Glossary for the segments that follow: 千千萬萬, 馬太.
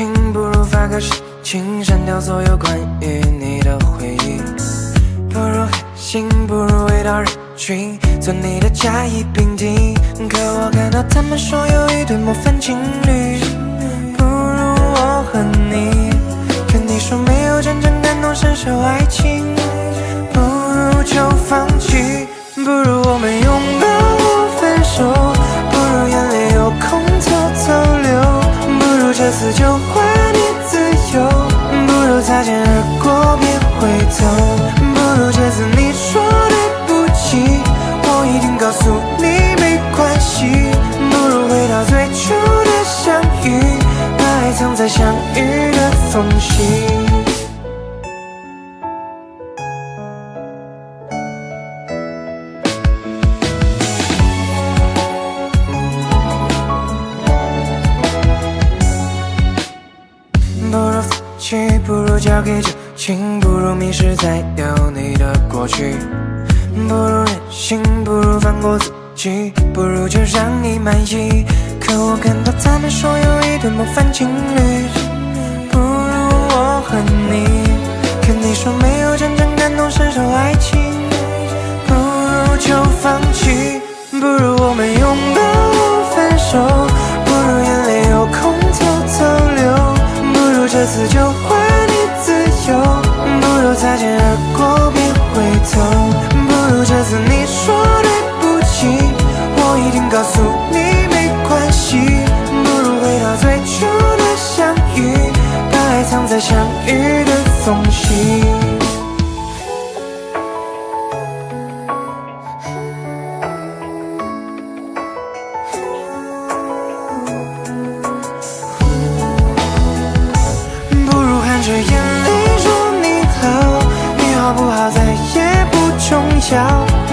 情，不如发个神情，删掉所有关于你的回忆。不如黑心，不如回到人群，做你的甲乙丙丁。可我看到他们说有一对模范情侣，不如我和你。可你说没有真正感同身受爱情，不如就放弃，不如我们拥抱或分手，不如眼泪有空偷偷流，不如这次就还你自由，不如擦肩而过别回头，不如这次你说对不起，我一定告诉你没关系，不如回到最初的相遇，把爱藏在相遇的缝隙。 不如交给旧情，不如迷失在有你的过去，不如任性，不如放过自己，不如就让你满意。可我看到他们说有一对模范情侣，不如我和你。可你说没有真正感同身受爱情，不如就放弃，不如我们拥抱或分手，不如眼泪有空偷偷流，不如这次就还。 自由，不如擦肩而过别回头，不如这次你说对不起，我一定告诉你没关系，不如回到最初的相遇，把爱藏在相遇的缝隙。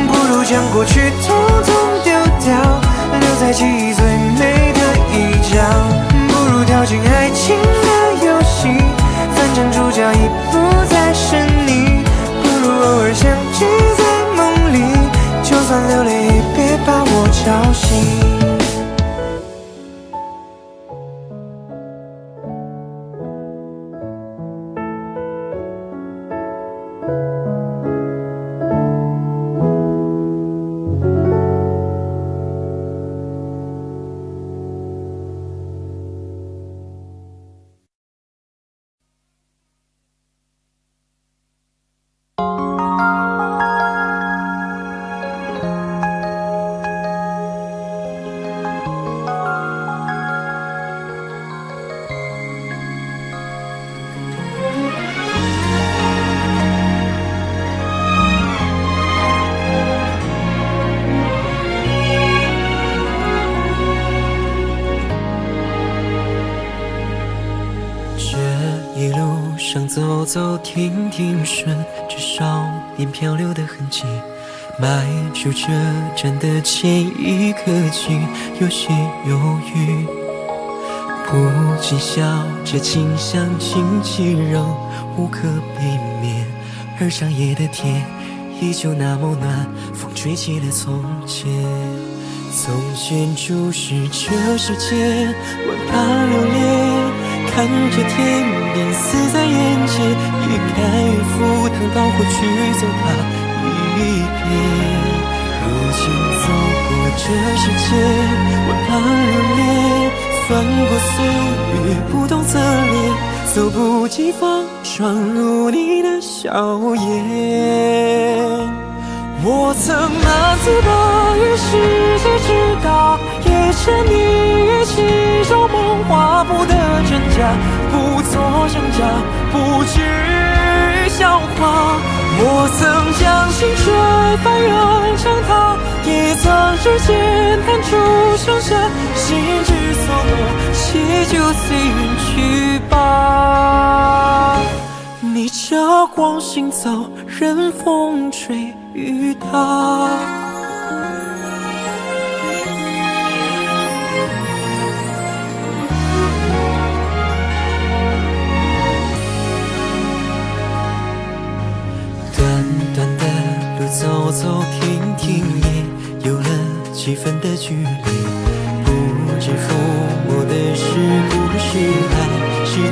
不如将过去统统丢掉，留在记忆最美的一角。不如跳进爱情的游戏，反正主角已不再是你。不如偶尔相聚在梦里，就算流泪也别把我吵醒。 走停停顺着少年漂流的痕迹，迈出这站的前一刻起，有些犹豫，不禁笑着清香轻气柔，无可避免。而长夜的天依旧那么暖，风吹起了从前。从前注视这世界，万般留恋。 看着天边死在眼前，一概赴汤蹈火去走它一遍。如今走过这世界，万般留恋，翻过岁月不懂侧脸，猝不及防闯入你的笑颜。我曾满足的与世界之大，也沉溺于其中梦话不得。 真假不做挣扎，不惧笑话。我曾将青春翻涌成她，也曾指尖弹出盛夏。心之所动，且就随缘去吧。逆着光行走，任风吹雨打。 走走停停，也有了几分的距离。不知父母的事不是爱，是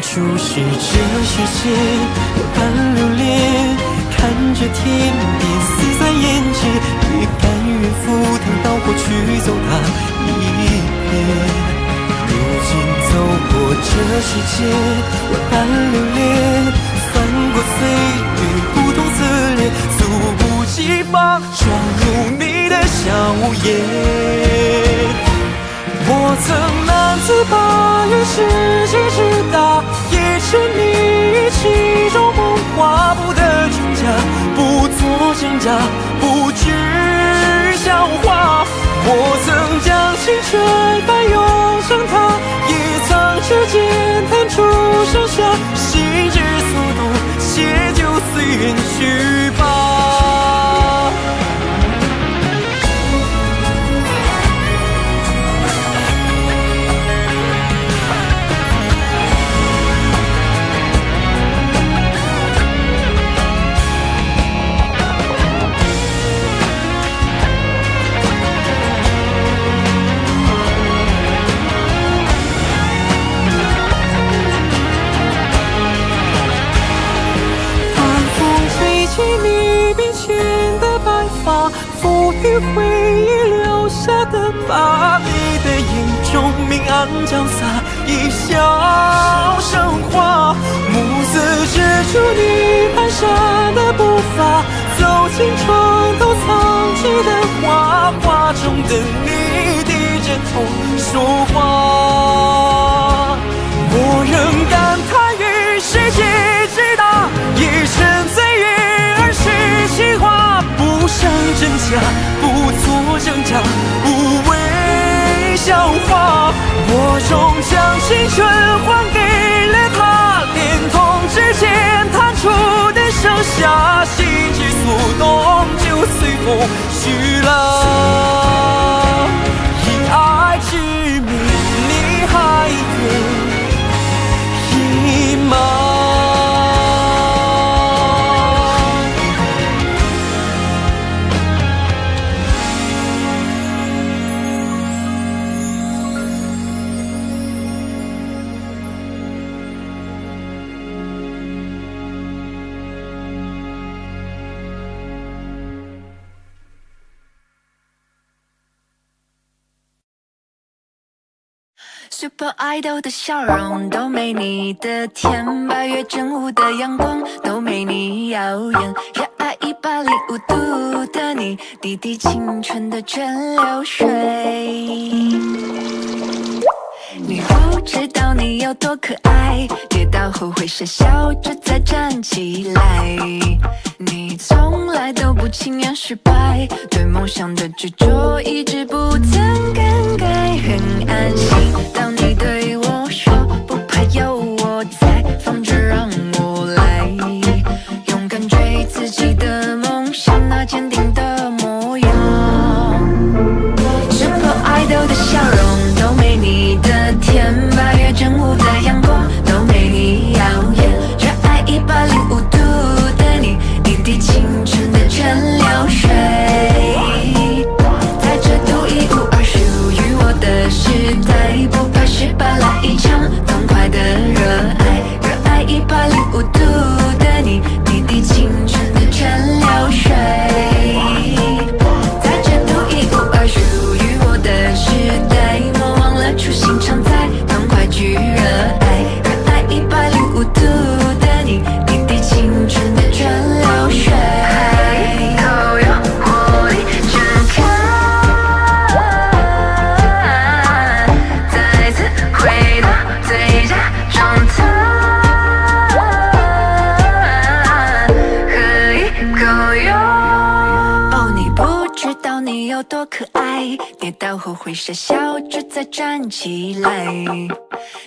注视这世界，多半流连，看着天边四散胭脂，也甘愿赴汤蹈火去走它一遍。如今走过这世界，多半流连，翻过岁月不同侧脸，猝不及防闯入你的笑颜。 我曾难自拔于世界之大，也沉迷于其中不划破的挣扎，不做挣扎，不知笑话。我曾将青春翻涌成她，也曾指尖弹出盛夏，心之所动，且就随缘去吧。 浮于回忆留下的疤，你的眼中明暗交杂，一笑生花。暮色遮住你蹒跚的步伐，走进床头藏起的画，画中的你低着头说话。我仍感叹于世界之大，也沉醉于儿时情话。 不想真假，不做挣扎，不为笑话。我终将青春还给了她，恋童之间弹出的盛夏，心之所动就随风去了。以爱之名，你还愿意吗？ Super Idol 的笑容都没你的甜，8月正午的阳光都没你耀眼。热爱105度的你，滴滴青春的蒸馏水。你不知道你有多可爱，跌倒后会傻笑着再站起来。你从来都不轻言失败，对梦想的执着一直不曾更改，很安心。 会傻笑着再站起来，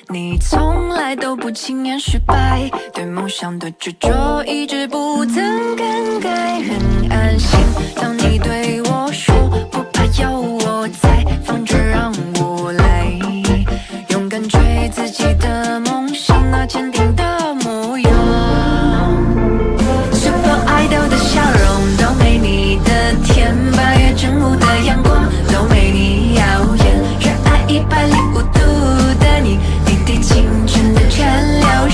你从来都不轻言失败，对梦想的执着一直不曾更改，很安心。当你对我说不怕有我在，放着让我来，勇敢追自己的梦想，那坚定的模样。Super Idol 的笑容都没你的甜，8月正午的阳光都没你。 105度的你，滴滴青春的蒸馏水。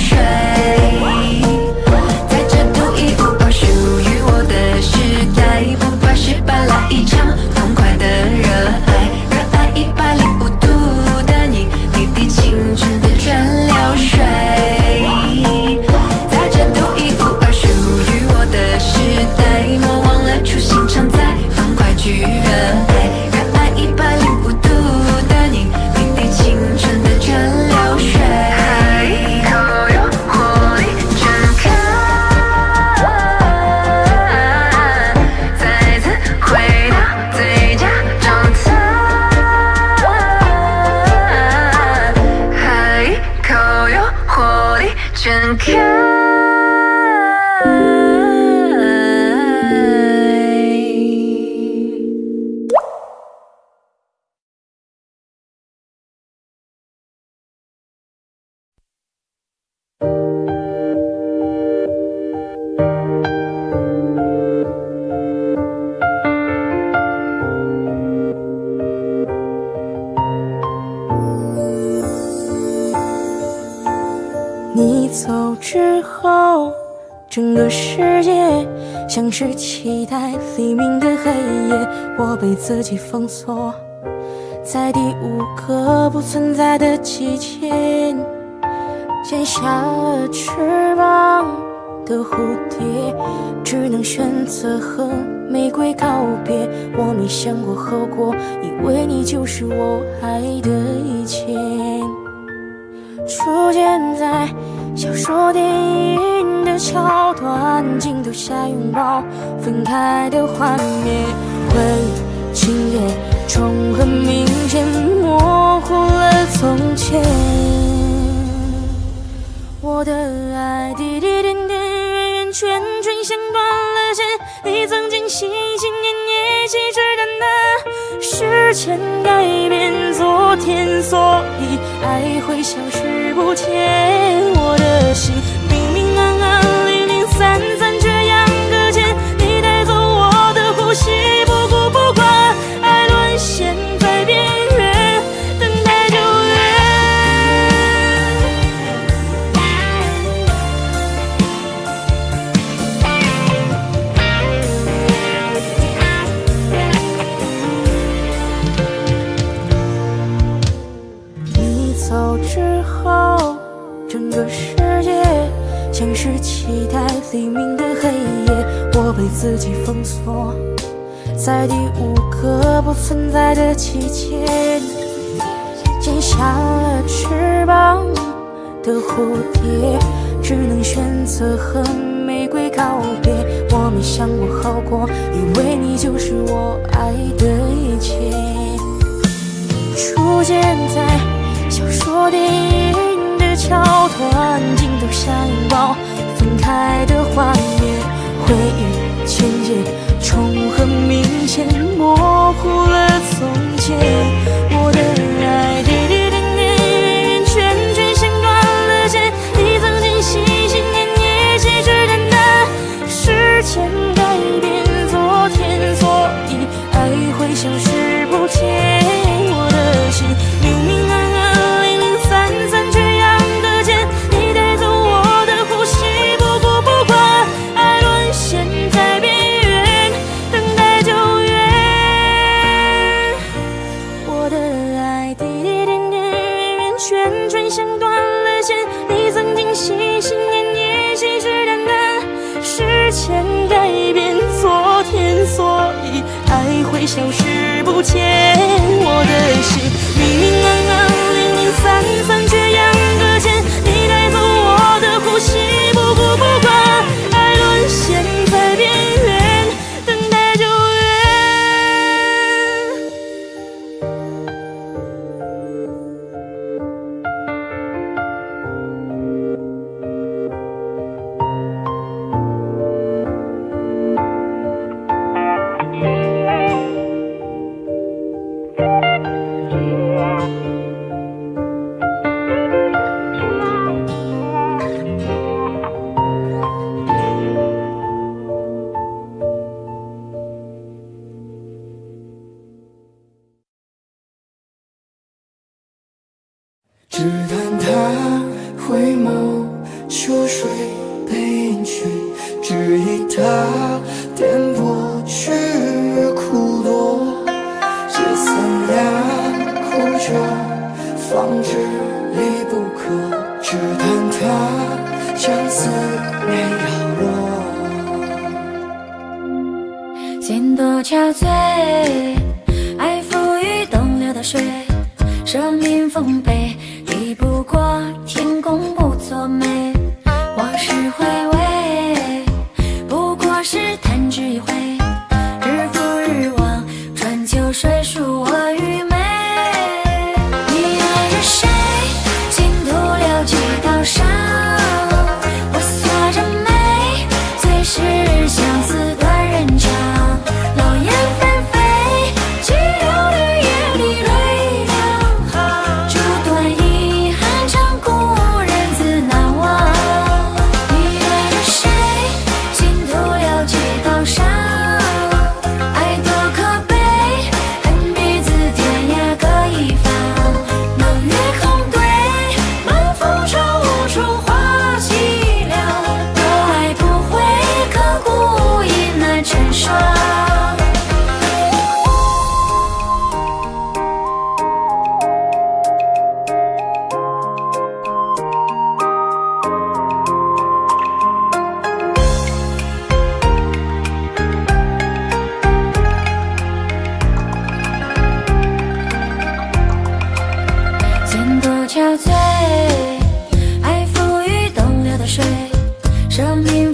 卷开。 整个世界像是期待黎明的黑夜，我被自己封锁，在第五个不存在的季节，剪下了翅膀的蝴蝶，只能选择和玫瑰告别。我没想过后果，以为你就是我爱的一切，出现在小说电影。 桥段，镜头下拥抱，分开的画面，回忆情节重合，明显模糊了从前。我的爱滴滴点点，圆圆圈圈，像断了线。你曾经心心念念，岂知道那时间改变昨天，所以爱会消失不见。我的心明明暗暗。 散散这样搁浅，你带走我的呼吸，不顾不管，爱沦陷在边缘，等待救援。你走之后，整个世界。 像是期待黎明的黑夜，我被自己封锁，在第五个不存在的季节，剪下了翅膀的蝴蝶，只能选择和玫瑰告别。我没想过后果，以为你就是我爱的一切，出现在小说电影。 桥段，镜头下拥抱，分开的画面，回忆情节重合，明显模糊了从前。我的爱滴滴点点，圆圆圈圈，像断了线。你曾经心心念念，岂知道那时间改变昨天，所以爱会消失不见。我的心明明暗暗，零零散散。 心心念念，岂知道那时间改变昨天，所以爱会消失不见。我的心明明暗暗，零零散散，缺氧搁浅。你带走我的呼吸，不顾不管，爱沦陷在边缘。 谁，竟独留几道伤。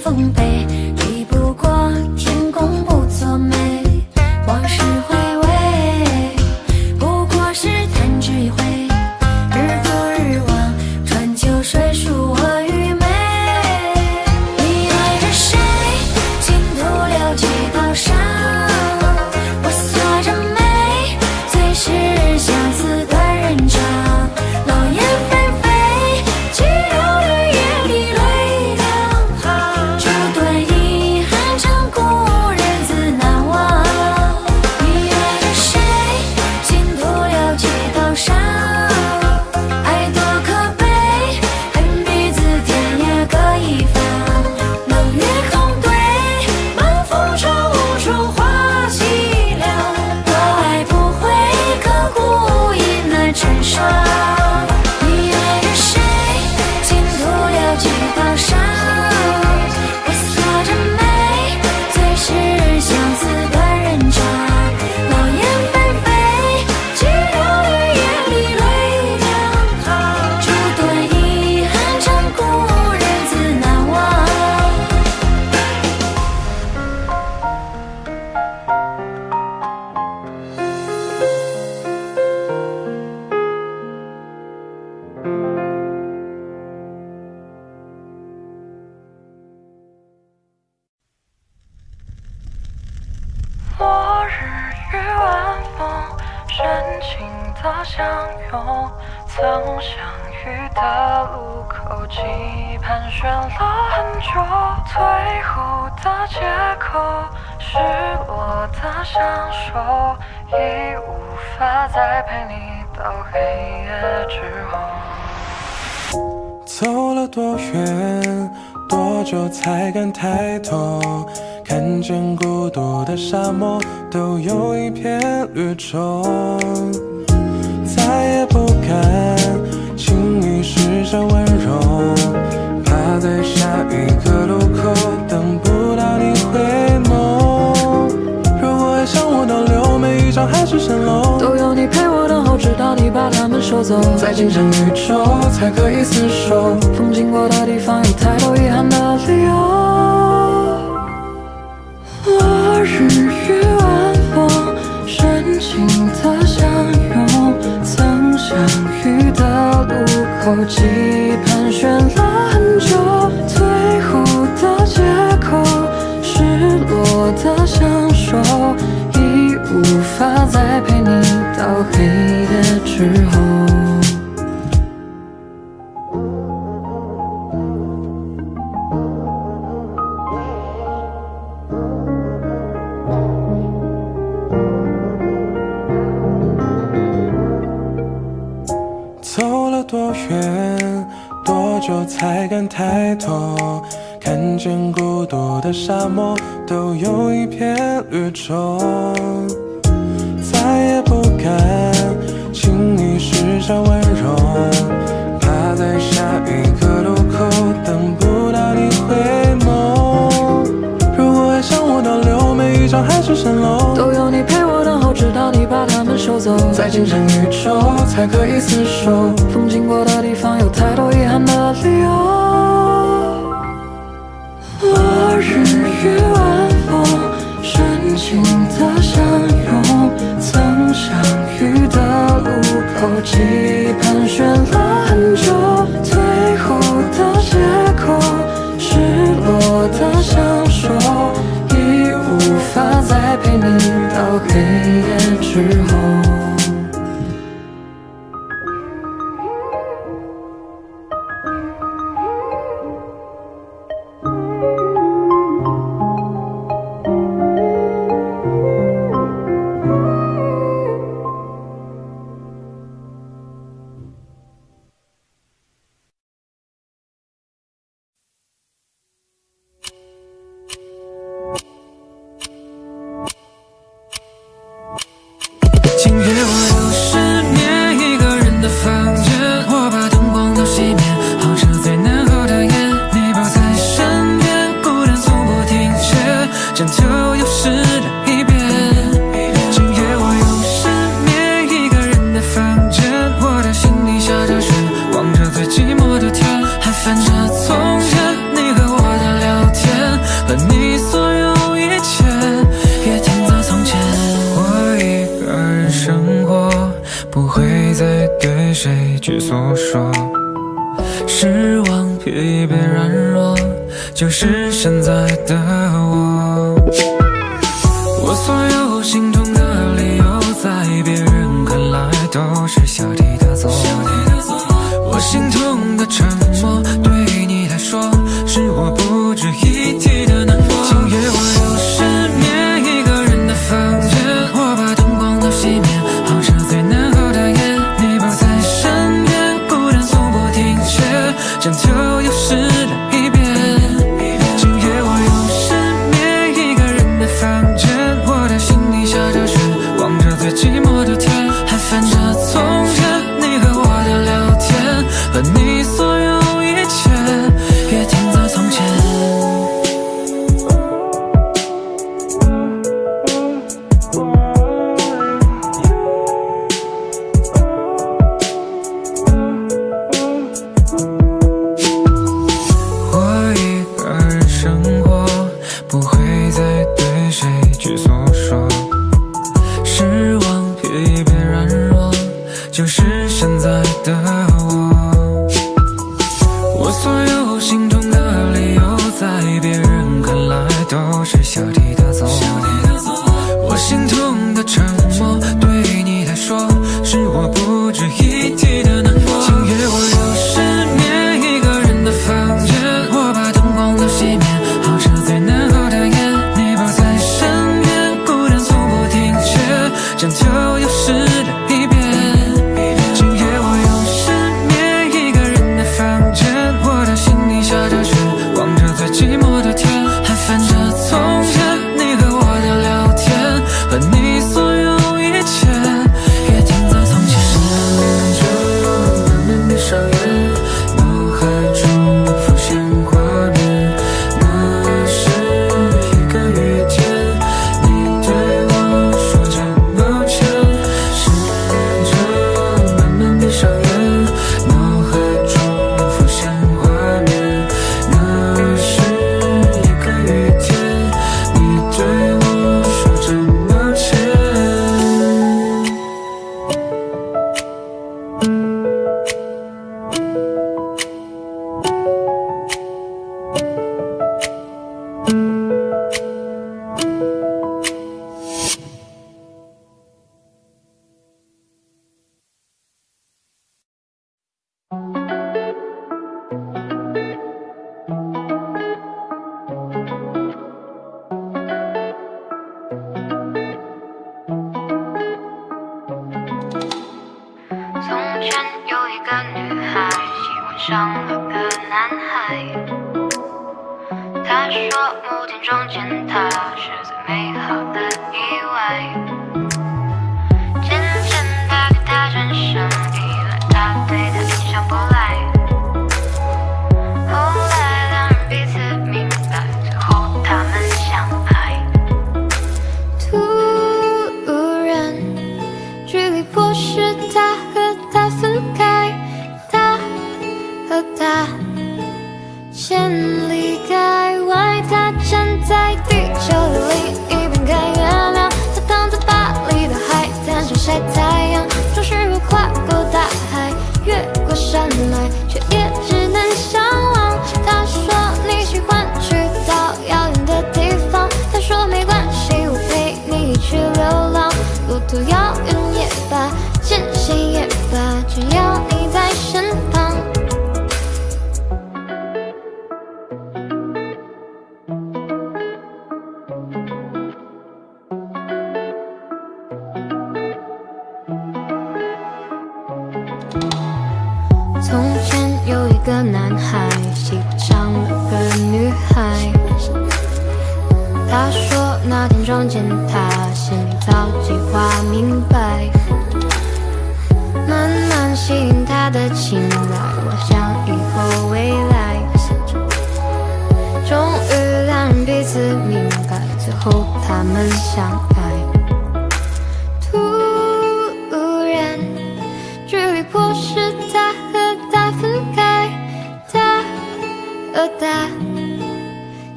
丰碑，抵不过天公不作美。往事回味，不过是贪智慧。日复日往，转秋水数我愚昧。你爱着谁，竟徒留几道伤。我锁着眉，最是相思的人渣。落叶纷飞，寂寥的夜里泪两行。这段遗憾成故，日子难忘。你爱着谁，竟徒留几道伤。 寂寞的天，还翻着从前你和我的聊天。和你所有一切也停在从前。我一个人生活，不会再对谁去诉说。失望、疲惫、软弱，就是现在的我。我所有心痛的理由，在别人看来都是小题大做。我心痛的沉默，对你来说，是我不值一提的难过。今夜我又失眠，一个人的房间，我把灯光都熄灭，熬着最难熬的夜。你不在身边，孤单从不停歇，拯救又试了一遍。今夜我又失眠，一个人的房间，我的心里下着雪，望着最寂寞的天，还翻着从前你和我的聊天，和你所有一切。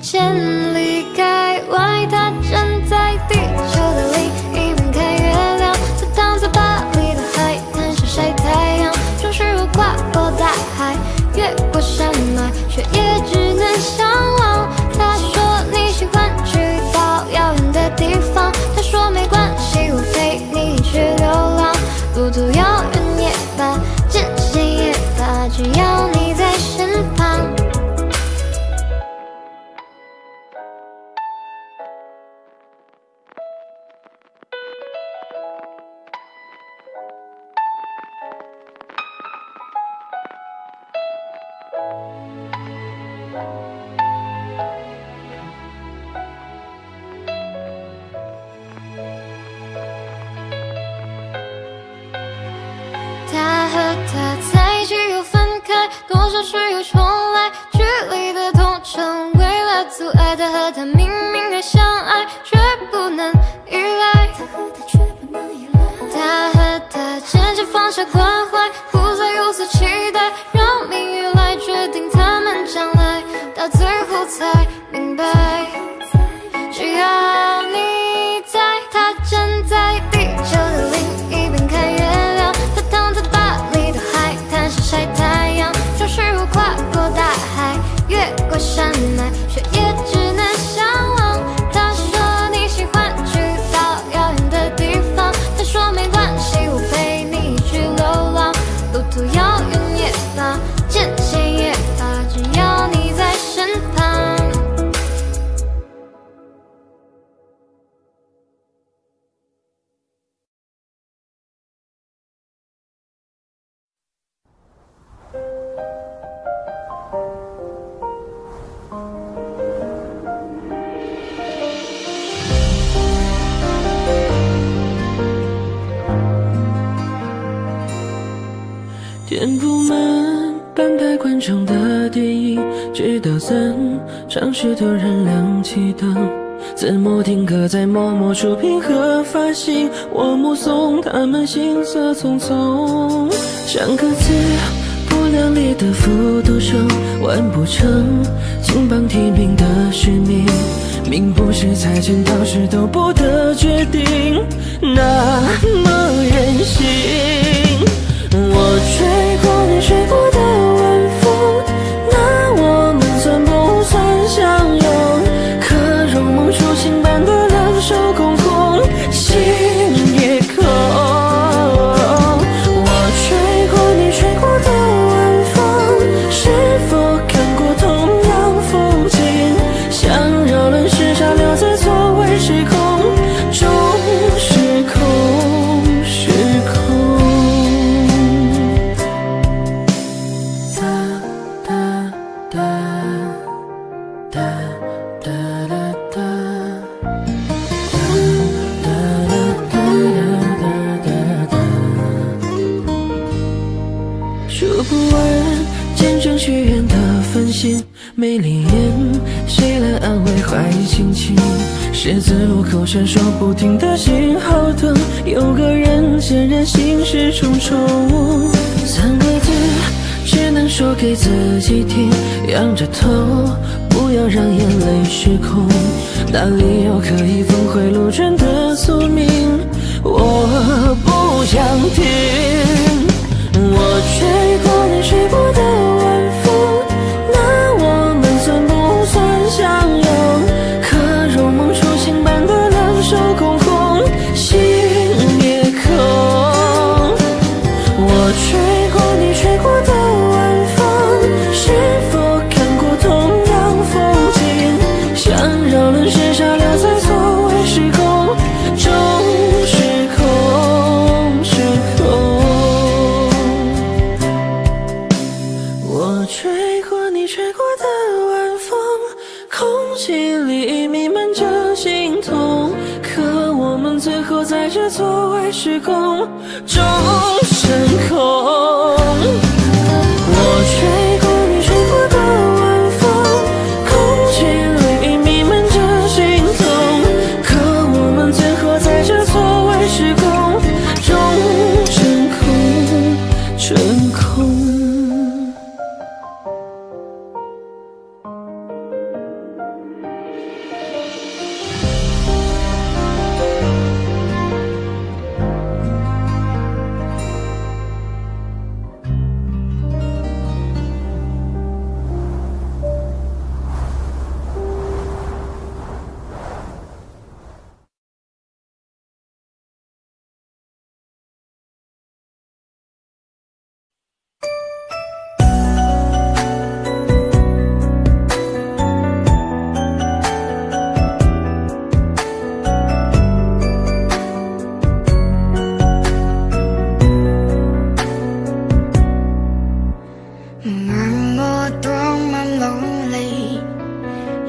千里开外，他站在地球的另一边看月亮，他躺在巴黎的海滩上晒太阳，从食物跨过大海，越过山脉，却也只能向往。他说你喜欢去到遥远的地方，他说没关系，我陪你去流浪，路途遥远也罢，艰险也罢，只要你在身旁。 填不满半排观众的电影，直到3场时突然亮起灯，字幕定格在默默出品和发行，我目送他们行色匆匆，像个自不量力的复读生，完不成金榜题名的使命，命不是猜拳，到时都不得决定，那么任性。 我吹过你吹过的晚风，那我们算不算相拥？可如梦初醒般的两手空空，心也空。我吹过你吹过的晚风，是否看过同样风景？像扰乱时差，留在错位时空中，时空，时空。 没灵验，谁来安慰坏心情？十字路口闪烁不停的信号灯，有个人显然心事重重。3个字，只能说给自己听，仰着头，不要让眼泪失控。哪里有可以峰回路转的宿命？我不想听。我吹过你吹过的晚风。 相拥，可如梦初醒般的两手空空，心也空。我吹过你吹过的晚风，是否看过同样风景？像扰乱时差，留在错位时空中，时空，时空。我吹过你吹过的晚风。 空气里弥漫着心痛，可我们最后在这错位时空中升空。我吹过你吹过的晚风，空气里弥漫着心痛，可我们最后在这错位时空中真空，真空。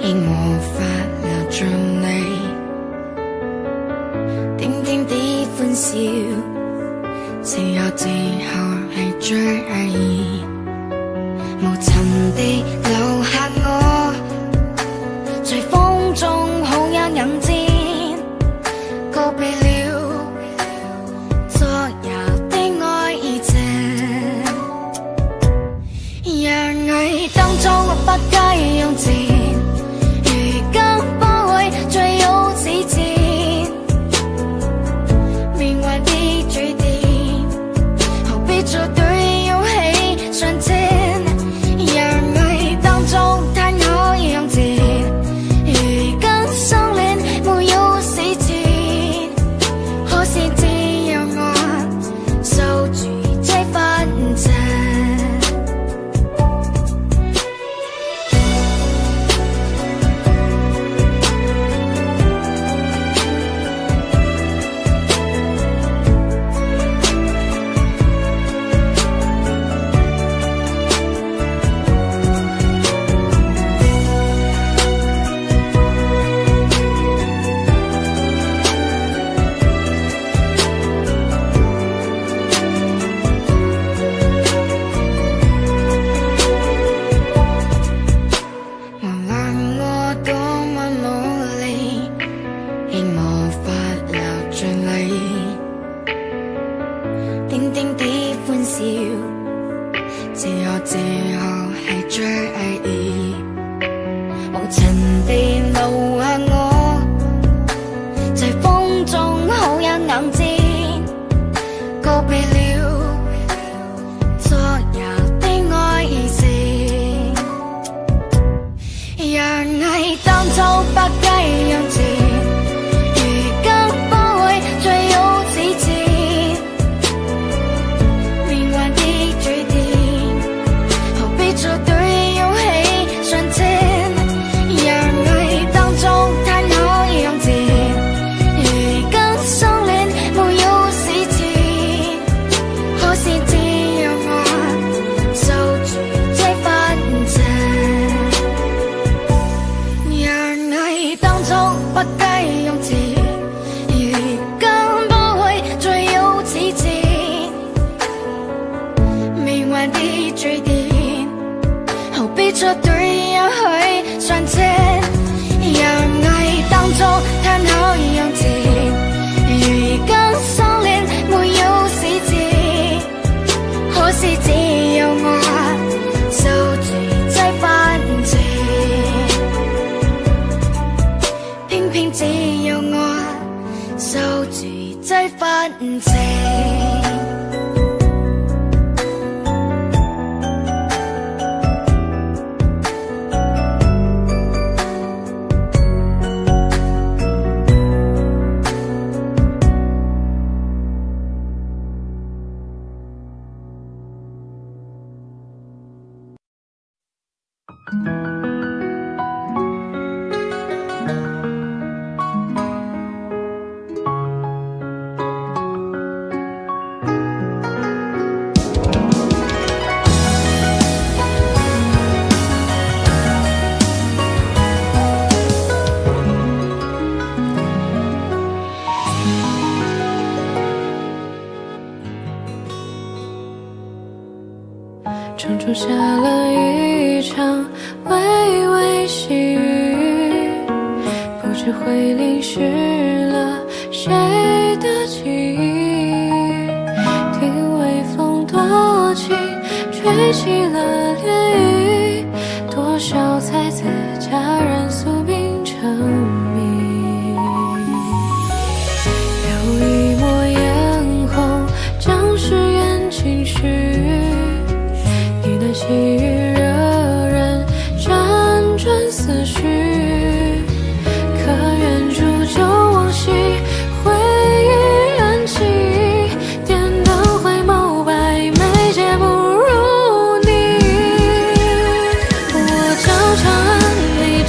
已無法留住你，點點的歡笑，只有最後係追憶，無塵地留下我，隨風中好眼引薦。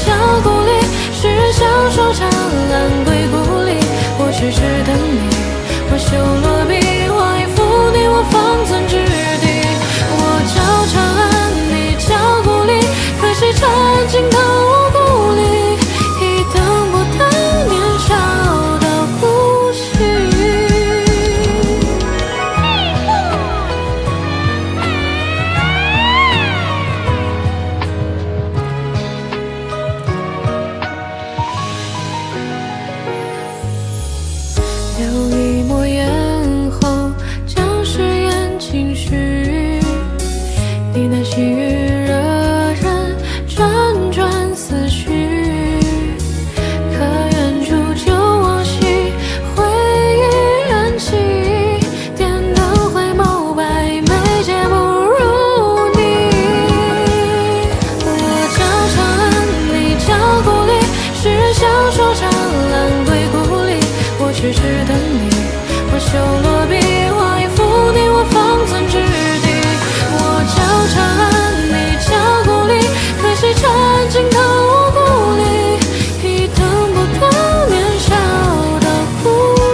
照顾。痴痴等你，我修罗臂，我依附你，我方寸之地，我交缠你，交孤立，可惜缠尽头无故里，已等不到年少的呼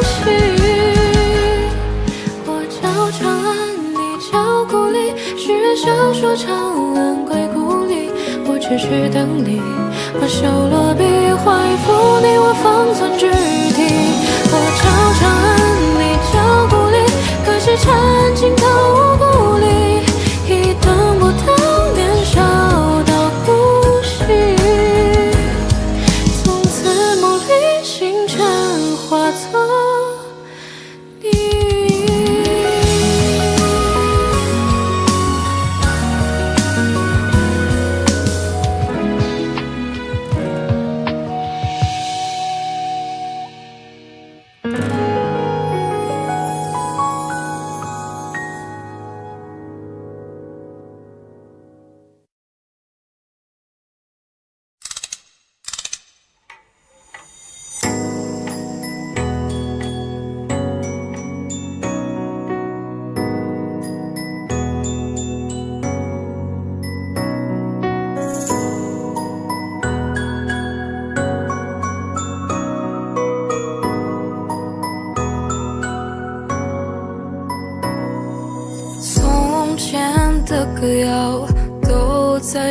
吸。我交缠你，交孤立，诗人小说长安归故里，我痴痴等你，我修罗臂，我依附你，我方寸之地。 我朝长安，你朝故里，可惜缠尽头无故里，已等不到年少的呼吸。从此梦里星辰化作你。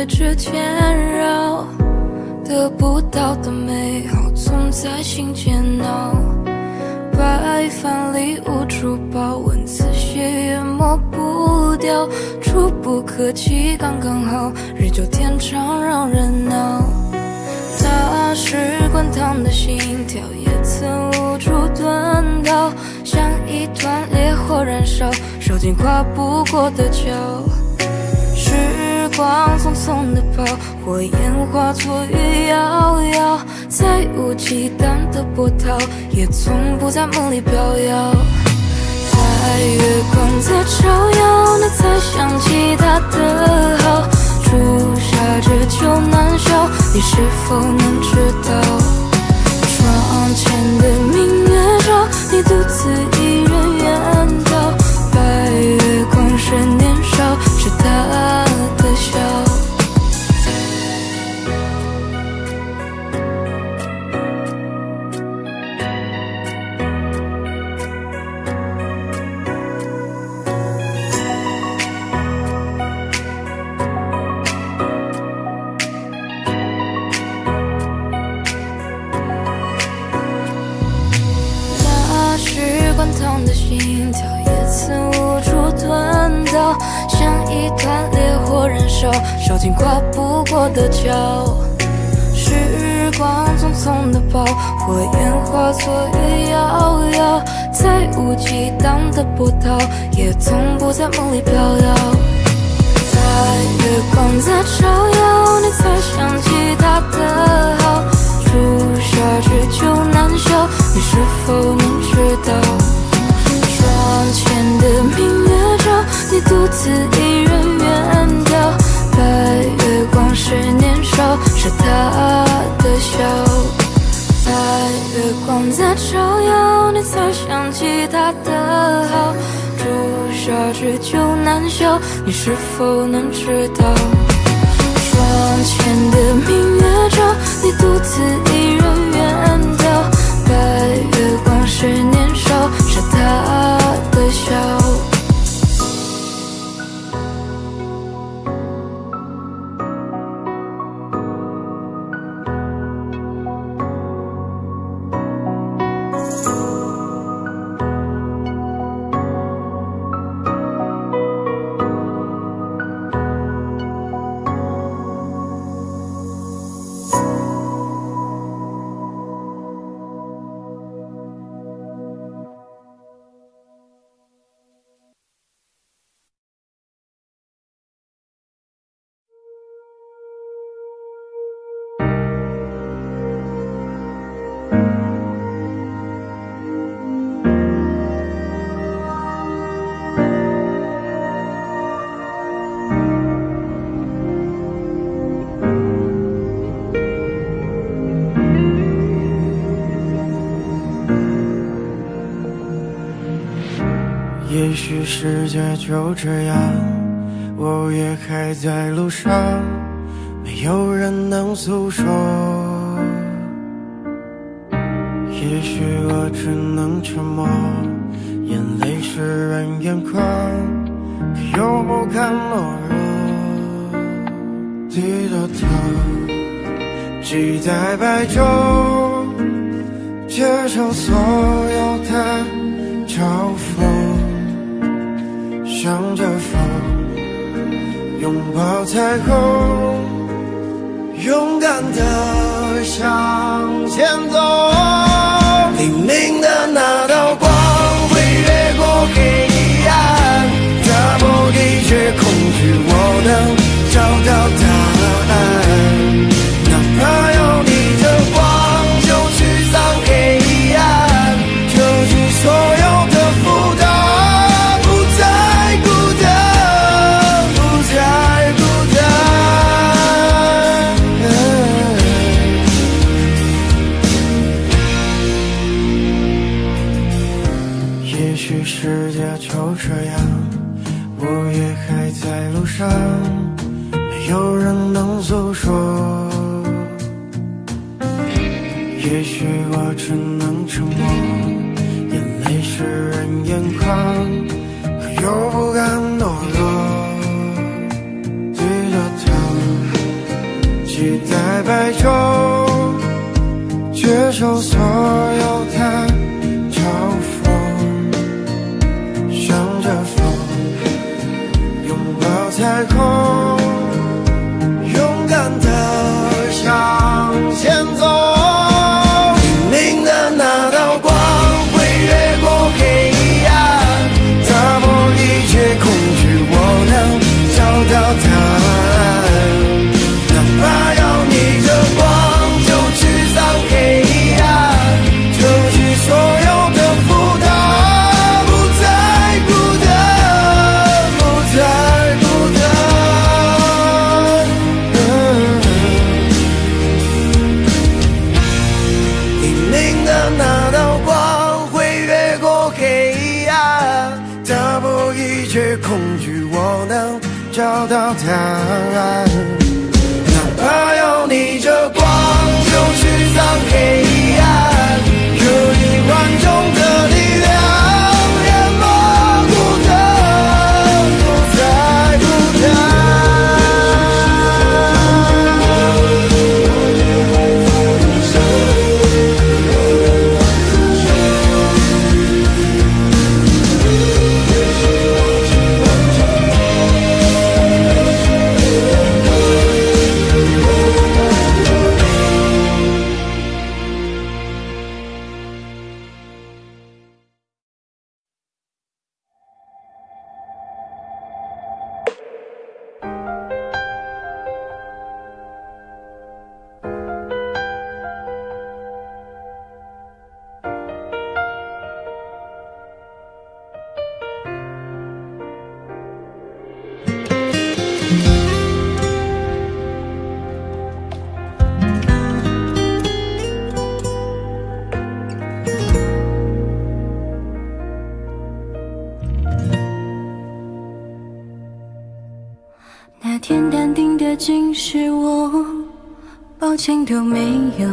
这缠绕得不到的美好，总在心间闹。白饭里无处饱，文字写也抹不掉，触不可及刚刚好，日久天长让人恼。那时滚烫的心跳，也曾无处遁逃，像一团烈火燃烧，烧尽跨不过的桥。是。 光匆匆地跑，火焰化作雨遥遥，再无忌惮的波涛，也从不在梦里飘摇。在月光在照耀，你才想起他的好，初夏之秋难消，你是否能知道？窗前的明月照，你独自一人远道，白月光是年少，是他。 笑，那时滚烫的心跳，也曾无处遁逃，像一团烈火燃烧。 烧尽跨不过的桥，时光匆匆地跑，火焰化作雨遥遥，再无忌惮的波涛，也从不在梦里飘摇。在月光在照耀，你才想起他的好，初夏之秋难消，你是否能知道？窗前的明月照，你独自一人远眺。 白月光是年少，是他的笑。白月光在照耀，你才想起他的好。初夏之秋难消，你是否能知道？窗前的明月照，你独自一人远眺。白月光是年少，是他的笑。也许世界就这样，我也还在路上，没有人能诉说。也许我只能沉默，眼泪湿润眼眶，可又不敢懦弱。低着头，期待白昼，接受所有的嘲讽。 向着风，拥抱彩虹，勇敢地向前走。黎明的那道光会越过黑暗，打破一切恐惧，我能找到答案。哪怕有你的光，就驱散黑暗，遮住所有的负担。 世界就这样，我也还在路上，没有人能诉说。也许我只能沉默，眼泪湿润眼眶，可又不敢懦弱。低着头，期待白昼，接受所有的嘲讽。 彩虹，勇敢地向前走。黎明的那道光会越过黑暗，打破一切恐惧，我能找到答案。哪怕有你的光，就驱散黑暗，遮去所有的负担。 找到答案，哪怕有你这光，就驱散黑暗，有你万众的力量。 都没有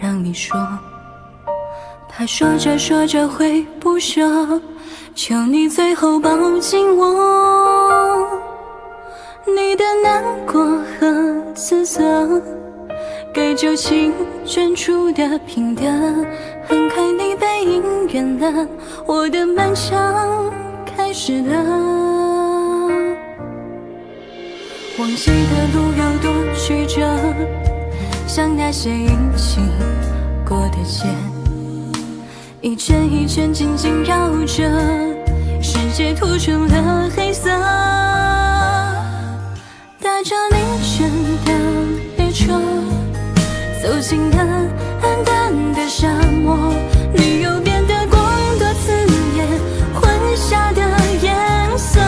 让你说，怕说着说着会不舍，求你最后抱紧我。你的难过和自责，给旧情卷出的平等。很快你背影远了，我的漫长开始了。 往昔的路有多曲折，像那些一起过的街，一圈一圈紧紧绕着，世界涂成了黑色。搭着凌晨的列车，走进了暗淡的沙漠，你又变得光多刺眼，婚纱的颜色。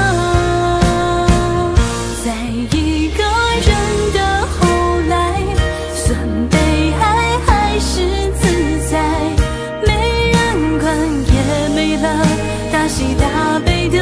大喜大悲的。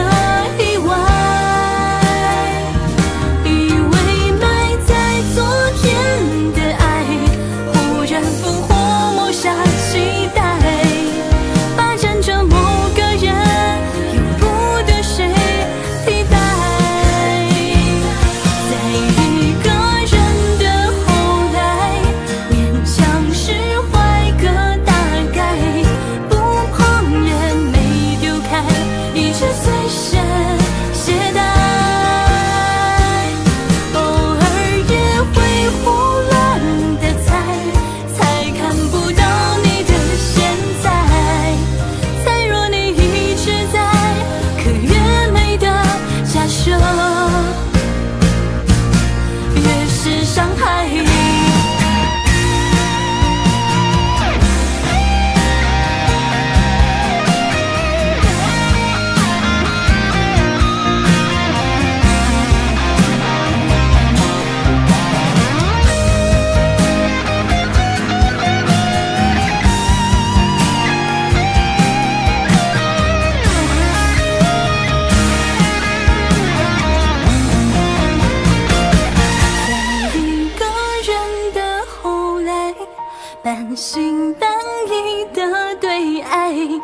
半信半疑的对爱，你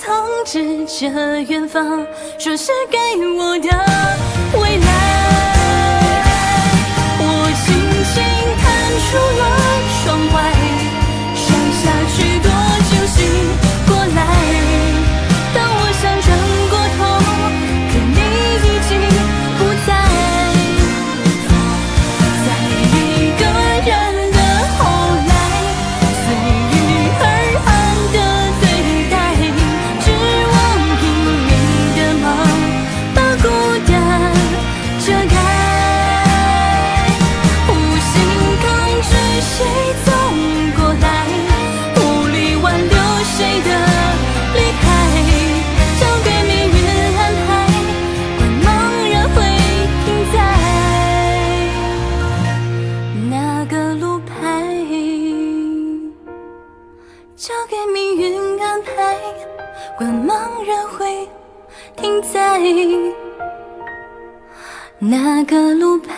曾指着远方说是给我的未来。我轻轻看出了窗外，摔下去多久醒过来？当我想转过头，可你已经不在，在一个人的后来，随遇而安的对待，只望因你的梦把孤单遮盖。无心抗拒谁走过来，无力挽留谁的离开，交给命运安排，怪茫然会停在那个路牌，交给命运安排，怪茫然会停在那个路牌。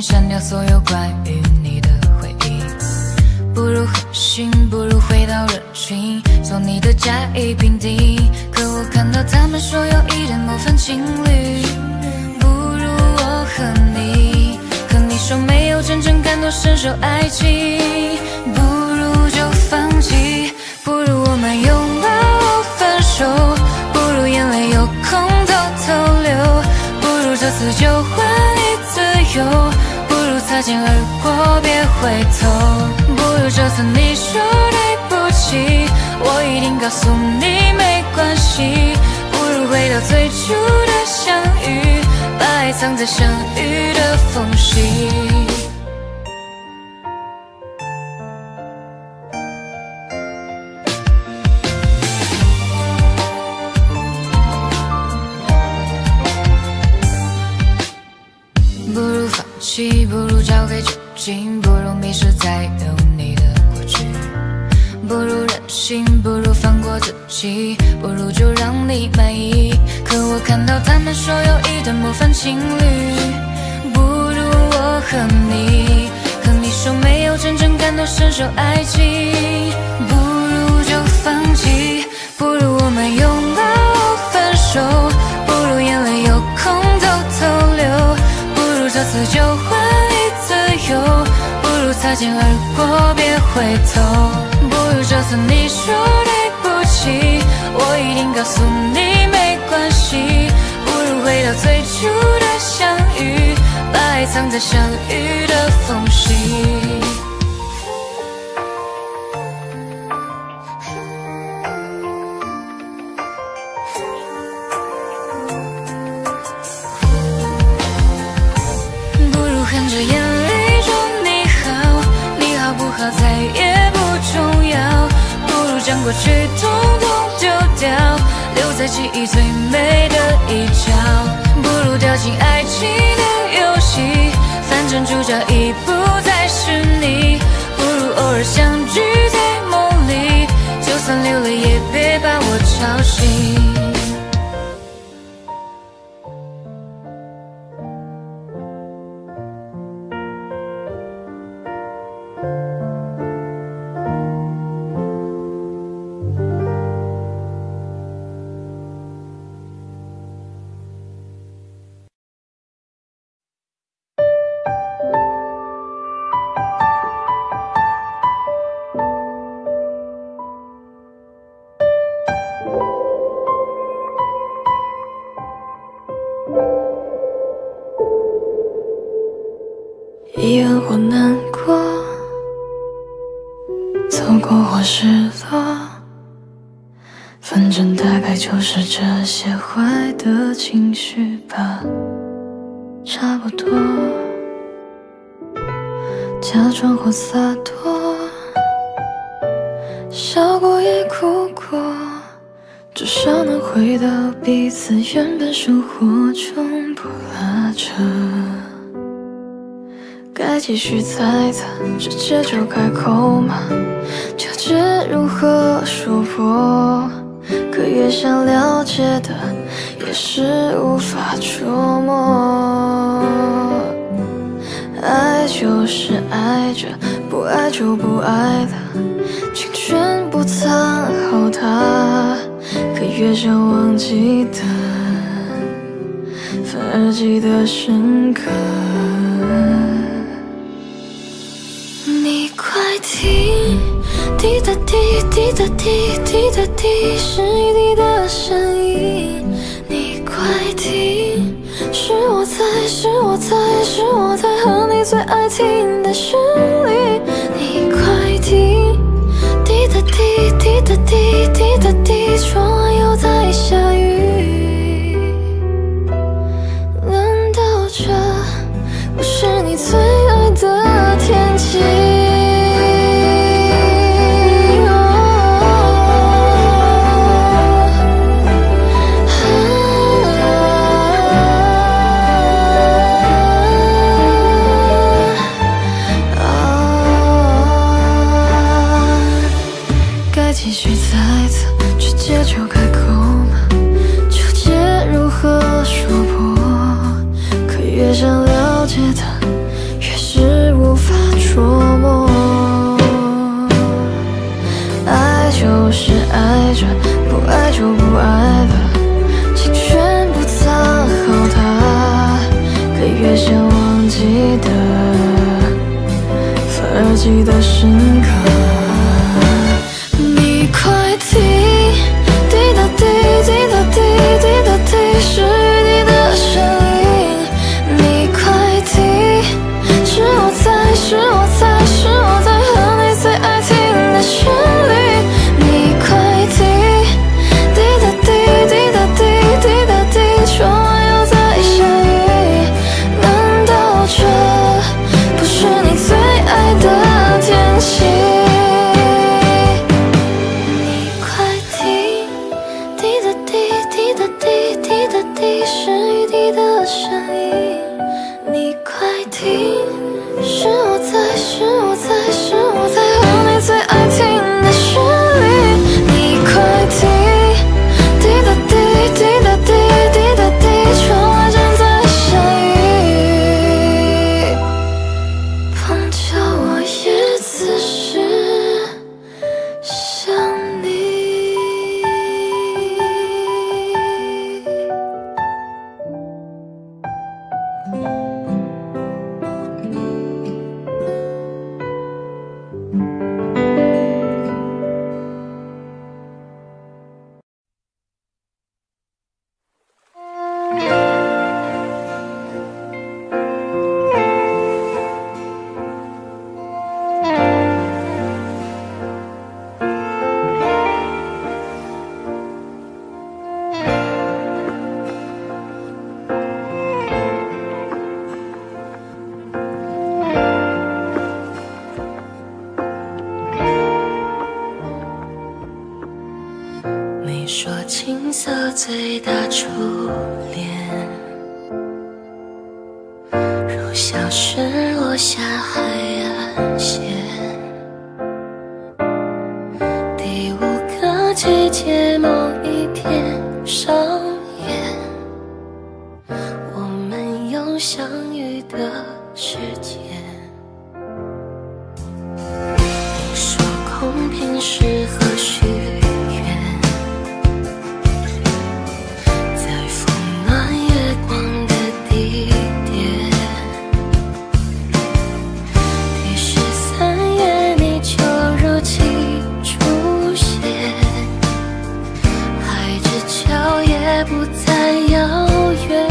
删掉所有关于你的回忆，不如核心，不如回到人群，做你的甲乙丙丁。可我看到他们说有一点某番情侣，不如我和你。可你说没有真正感同身受爱情，不如就放弃，不如我们拥抱分手，不如眼泪有空偷偷流，不如这次就换一自由。擦肩而过，别回头。不如这次你说对不起，我一定告诉你没关系。不如回到最初的相遇，把爱藏在相遇的缝隙。不如交给酒精，不如迷失在有你的过去，不如任性，不如放过自己，不如就让你满意。可我看到他们说有一对模范情侣，不如我和你。可你说没有真正感同身受爱情，不如就放弃，不如我们拥抱分手，不如眼泪有空偷偷流。这次就换一自由，不如擦肩而过，别回头。不如这次你说对不起，我一定告诉你没关系。不如回到最初的相遇，把爱藏在相遇的缝隙。再也不重要，不如将过去统统丢掉，留在记忆最美的一角。不如掉进爱情的游戏，反正主角已不再是你。不如偶尔相聚在梦里，就算流泪也别把我吵醒。反正大概就是这些坏的情绪吧，差不多。假装或洒脱，笑过也哭过，至少能回到彼此原本生活中，不拉扯。该继续猜测，直接就开口吗？纠结如何说破？ 可越想了解的，也是无法捉摸。爱就是爱着，不爱就不爱了，请全部藏好它。可越想忘记的，反而记得深刻。你快听。 滴答滴，滴答滴，滴答滴，是你的声音。你快听，是我在，是我在，是我在和你最爱听的旋律。你快听，滴答滴，滴答滴，滴答滴，窗外又在下雨。难道这不是你最爱的天气？ 继续猜测，直接就开口吗？纠结如何说破？可越想了解的，越是无法捉摸。爱就是爱着，不爱就不爱了，请全部藏好它。可越想忘记的，反而记得深刻。 不再遥远，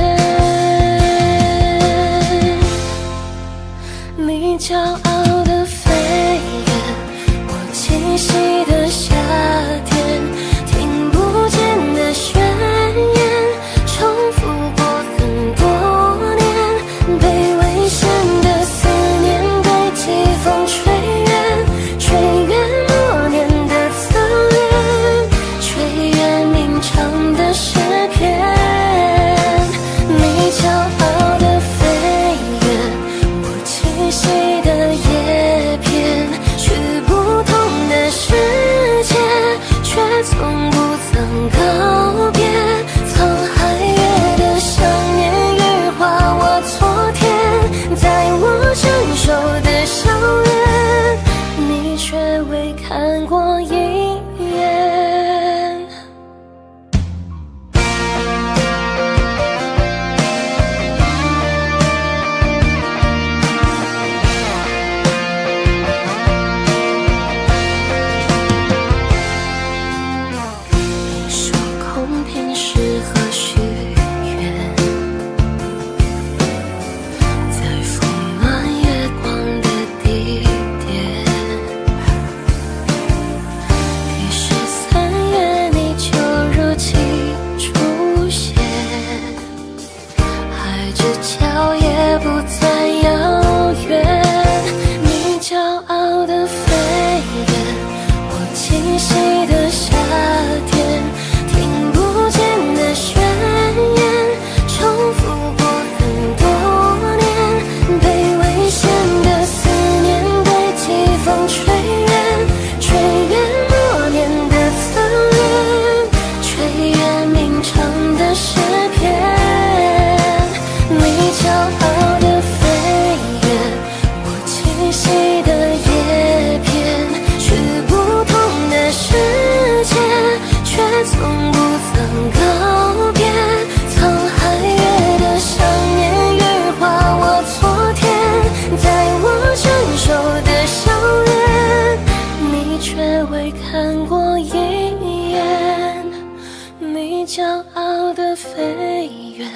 骄傲的飞远，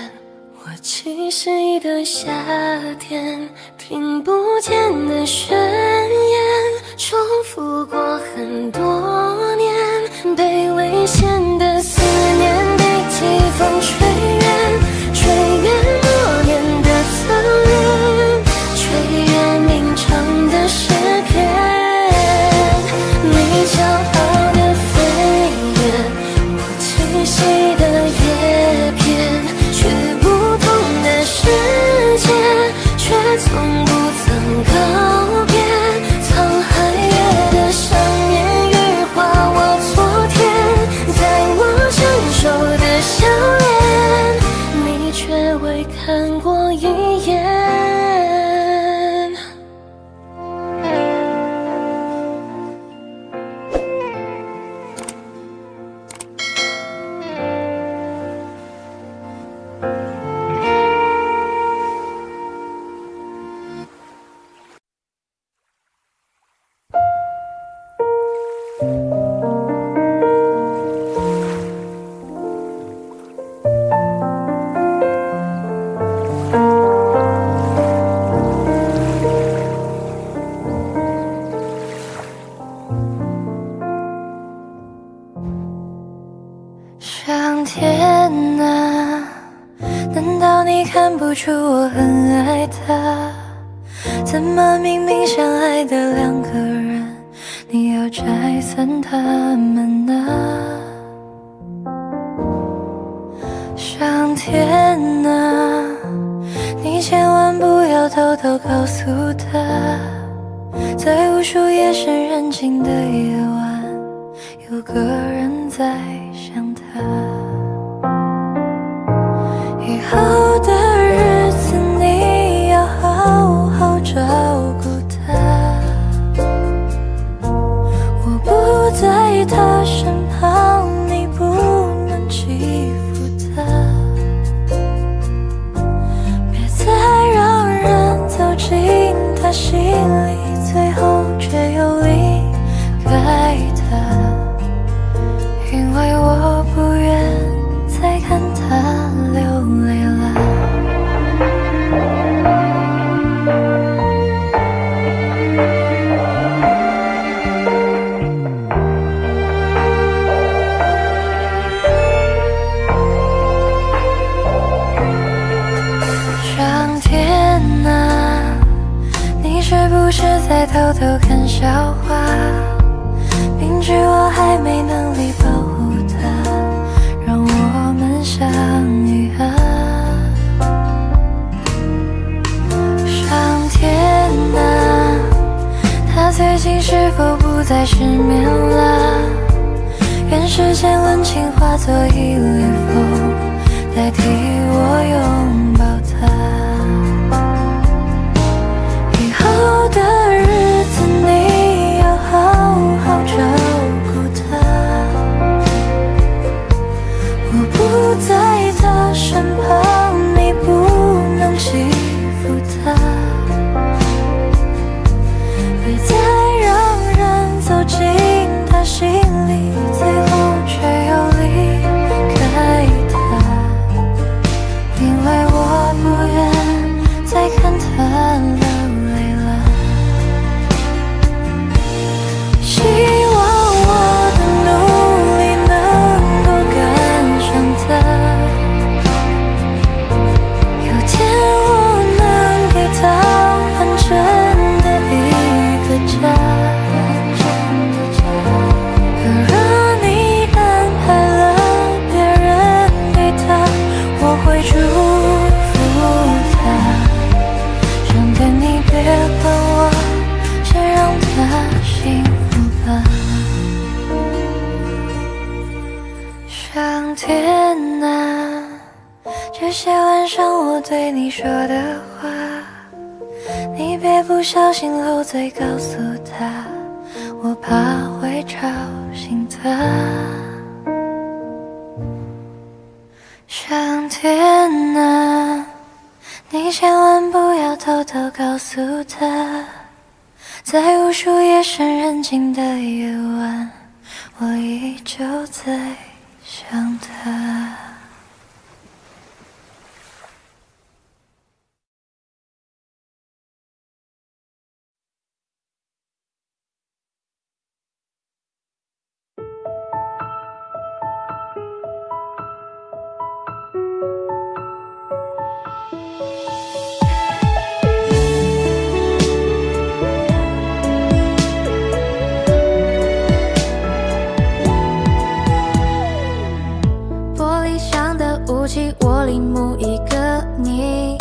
我栖息的夏天，听不见的宣言，重复过很多年，被危险的思念，被季风吹远，吹远默念的侧脸，吹远鸣唱的诗篇。你骄傲的飞远，我栖息的叶片，去不同的世界，却从不曾告别。沧海月的想念，羽化我昨天，在我成熟的笑脸，你却未看过一眼。夜晚，我依旧在想他。慕一个你，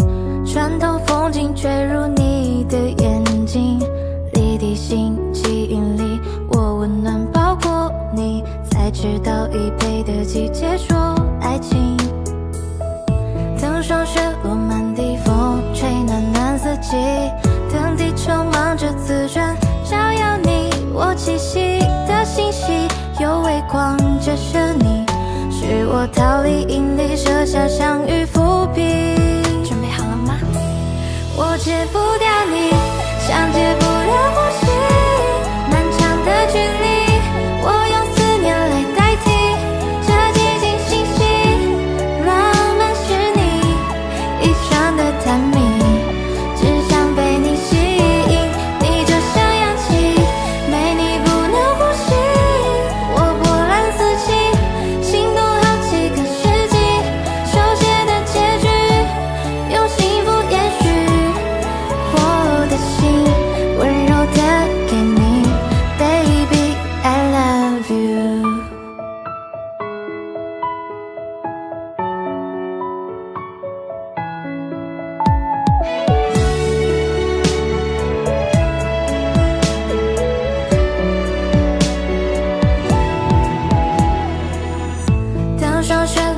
穿透风景坠入你的眼睛，离地心吸引力，我温暖包裹你，才知道一倍的季节说爱情。等霜雪落满地，风吹暖暖四季，等地球忙着自转，照耀你我栖息的星系，有微光折射你。 是我逃离引力，设下相遇伏笔。准备好了吗？我戒不掉你，像戒不了呼吸。漫长的距离，我用思念来代替。这寂静星系，浪漫是你遗传的探秘，只想被你吸引。你就像氧气，没你不能呼吸。我波澜四起，心动。 霜雪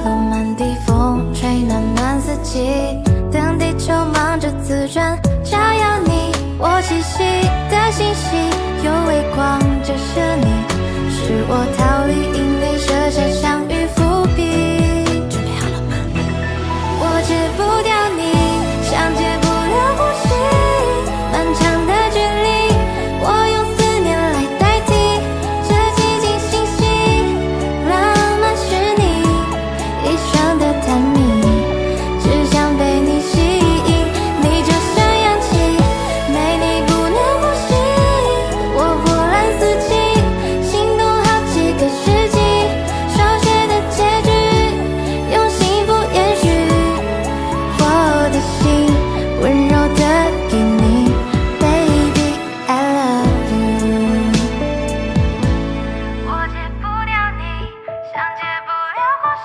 落满地，风吹暖暖四季。等地球忙着自转，照耀你我栖息的星系，有微光折射你，是我逃离引力设下相遇伏笔。准备好了吗？我戒不掉你，像戒不了呼吸。漫长的距离，我用思念来代替。这寂静星系，浪漫是你。 遗传的探秘，只想被你吸引。你就像氧气，没你不能呼吸。我波澜四起，心动好几个世纪。霜雪的结局，用幸福延续。我的心，温柔的给你 ，Baby I love you。我戒不掉你，像戒不了呼吸。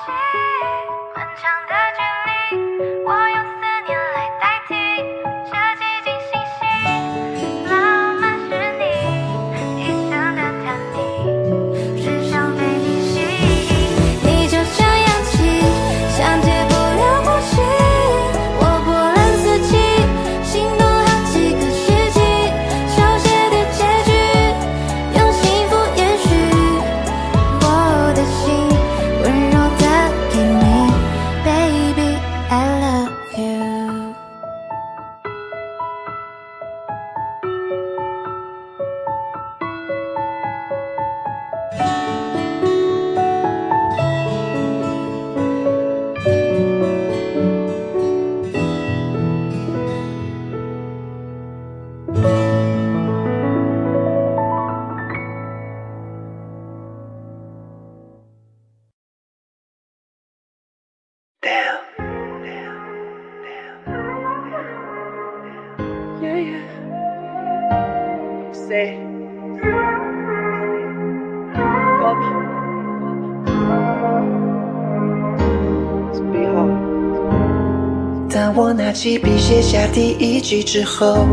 当我拿起笔写下第一句之后，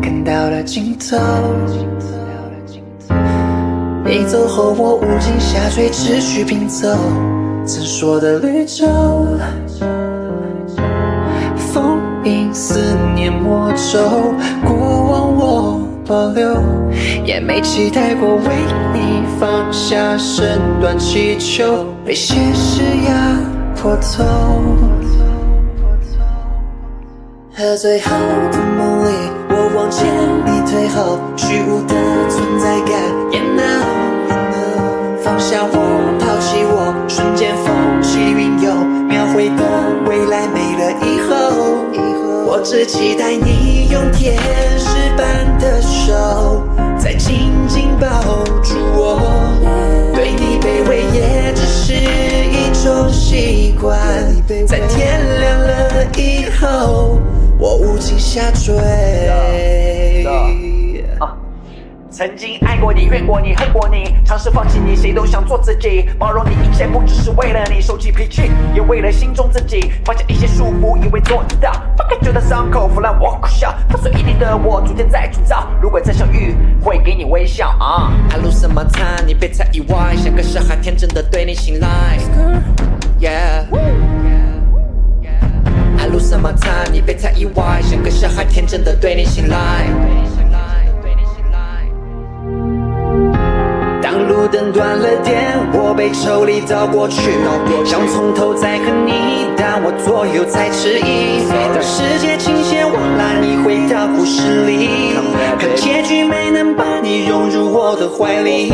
看到了尽头。你走后，我无精下垂，只需拼凑曾说的绿洲。风影思念魔咒，过往我保留，也没期待过为你放下身段祈求，被现实压破头。 和最好的梦里，我往前，你退后，虚无的存在感。You know， 放下我，抛弃我，瞬间风起云涌，描绘的未来没了以后。我只期待你用天使般的手，再紧紧抱住我。对你卑微也只是一种习惯，在天亮了以后。 我无情下坠，曾经爱过你，怨过你，恨过你，尝试放弃你，谁都想做自己，包容你一切，不只是为了你，收起脾气，也为了心中自己，放下一些束缚，以为做得到，不该觉得伤口腐烂我苦笑，他说一定的我，逐渐在铸造，如果再相遇，会给你微笑啊。I lose my time， 你别太意外，像个小孩天真的对你信赖。I lose my time， 你别太意外，像个小孩天真的对你信赖。路灯断了电，我被抽离到过去，想从头再和你，但我左右在迟疑。当世界倾斜我拉你回到故事里，可结局没能把你融入我的怀里。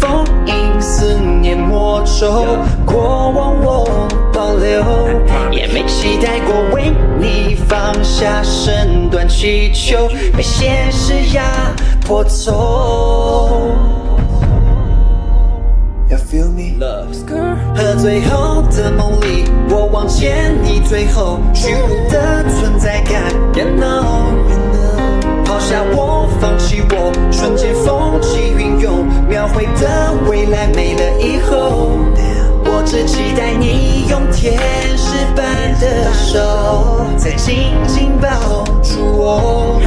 封印思念魔咒，过往我保留，也没期待过为你放下身段祈求，被现实压迫走。Feel me, love. 和最后的梦里，我望见你最后虚无的存在感。You know， 抛下我，放弃我，瞬间风起云涌，描绘的未来没了以后。我只期待你用天使般的手，再紧紧抱住我。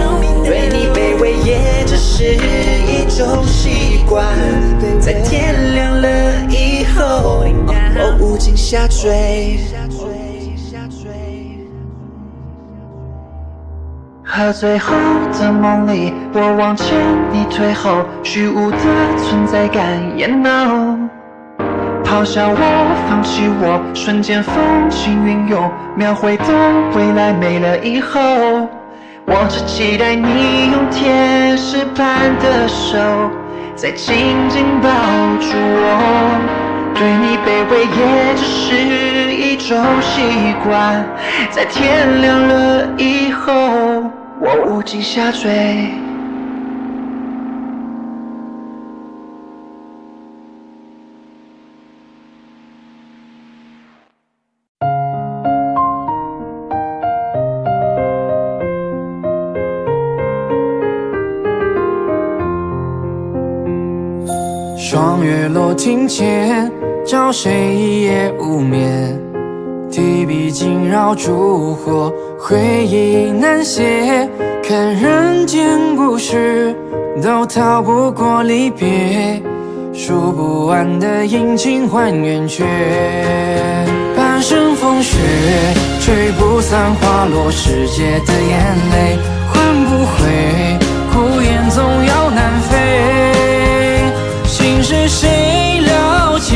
对你卑微也只是一种习惯，在天亮了以后，我无尽下坠。和最后的梦里，我望见你退后，虚无的存在感也 no。抛下我，放弃我，瞬间风起云涌，描绘的未来没了以后，我只期待你用天使般的手，再紧紧抱住我。对你卑微也只是一种习惯，在天亮了以后，我无尽下坠。霜月落庭前，教谁一夜无眠？提笔惊扰烛火，回忆难写。看人间故事，都逃不过离别。数不完的阴晴换圆缺，半生风雪，吹不散花落世界的眼泪。换不回，孤雁总要南飞。情是谁了解？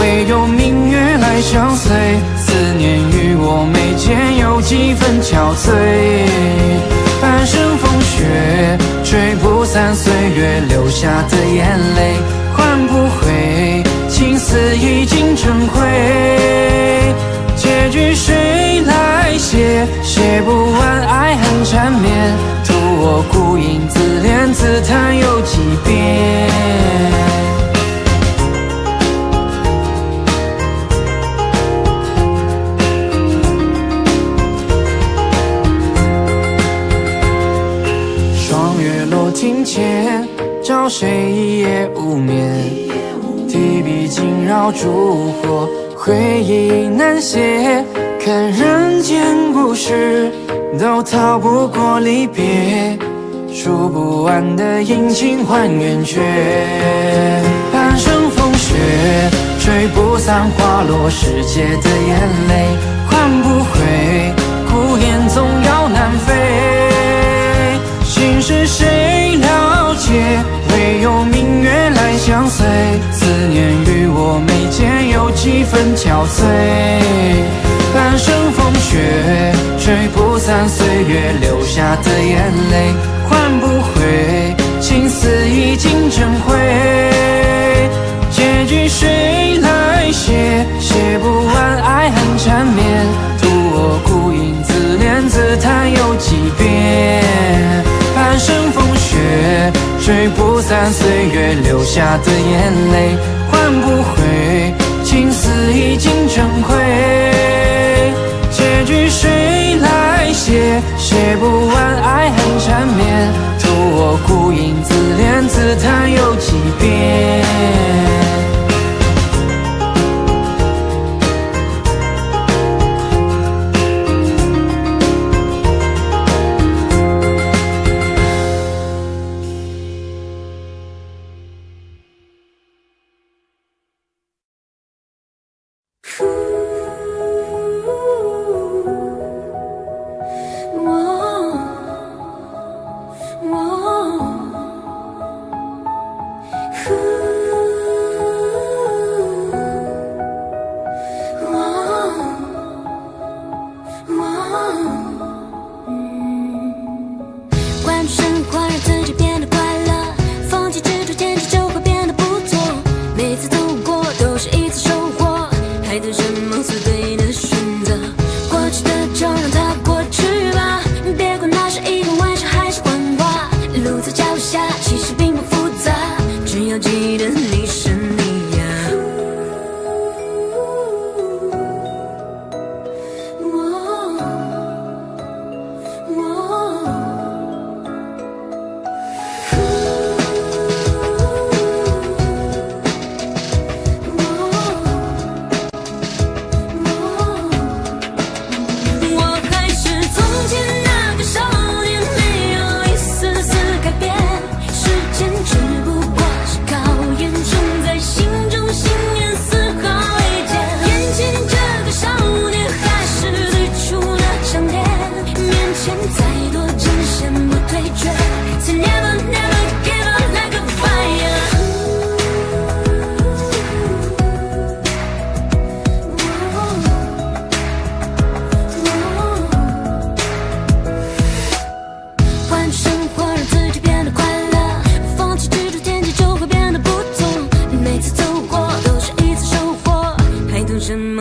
唯有明月来相随。思念与我眉间有几分憔悴。半生风雪，吹不散岁月留下的眼泪。换不回，情丝已经成灰。结局谁来写？写不完爱恨缠绵。图我孤影自怜，自叹有几遍。庭前，教谁一夜无眠？提笔惊扰烛火，回忆难写。看人间故事，都逃不过离别。数不完的阴晴换圆缺，半生风雪，吹不散花落世界的眼泪。换不回，孤雁总要南飞。情是谁？唯有明月来相随，思念与我眉间有几分憔悴。半生风雪，吹不散岁月留下的眼泪。换不回，情丝已经成灰。结局谁来写？写不完爱恨缠绵。图我孤影自怜，自叹有几遍。半生风雪，吹不散岁月留下的眼泪。换不回，情丝已经成灰。结局谁来写？写不完爱恨缠绵。图我孤影自怜，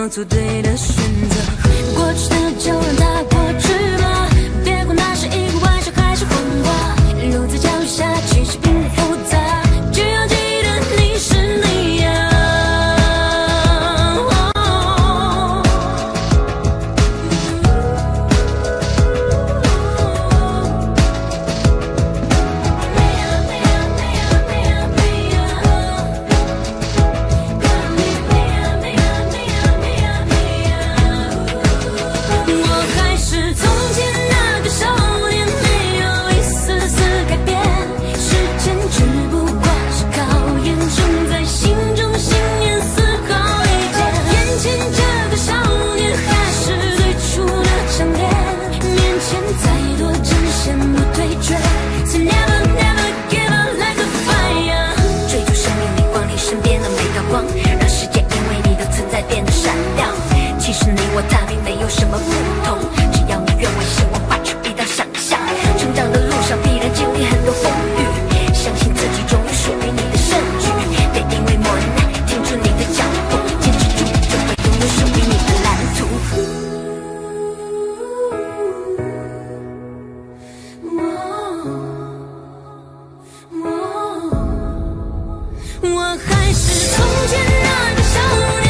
做对的选择。过去的就让它过去吧，别管它是一个玩笑还是谎话。路在脚下，其实并不复杂，只要记得你是你呀、啊。我还是从前那个少。 其实你我大并没有什么不同，只要你愿为生活画出一道想象。成长的路上必然经历很多风雨，相信自己终于属于你的胜局。别因为磨难停住你的脚步，坚持住就会拥有属于你的蓝图。我还是从前那个少年。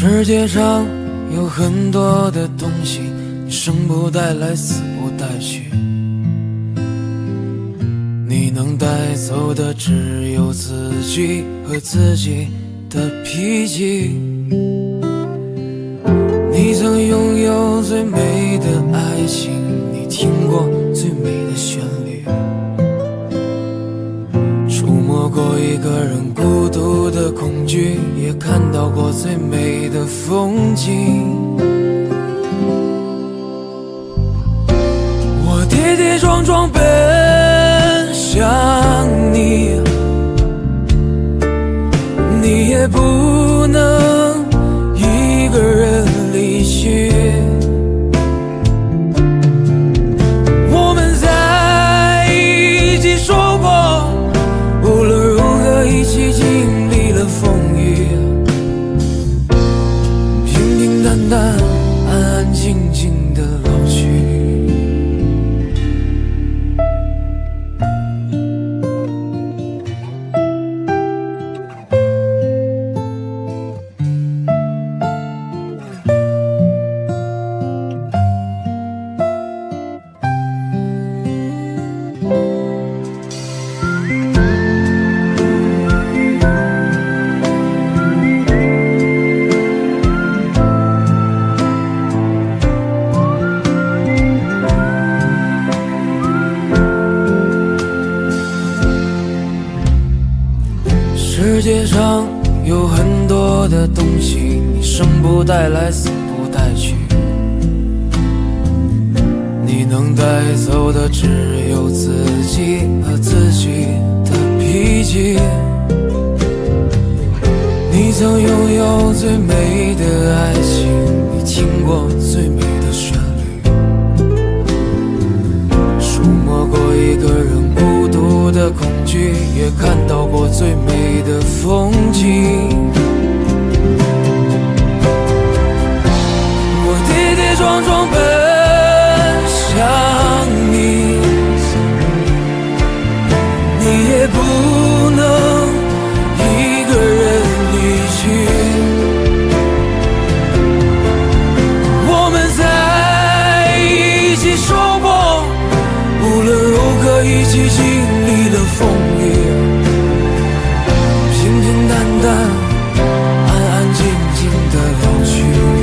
世界上有很多的东西，你生不带来，死不带去。你能带走的只有自己和自己的脾气。你曾拥有最美的爱情，你听过最美的旋律，触摸过一个人孤独的恐惧，也看到过最美。 的风景，我跌跌撞撞奔向你，你也不能一个人离去。我们在一起说过，无论如何一起经历了风雨。 平平淡淡，安安静静的老去。一起经历了风雨，平平淡淡，安安静静的老去。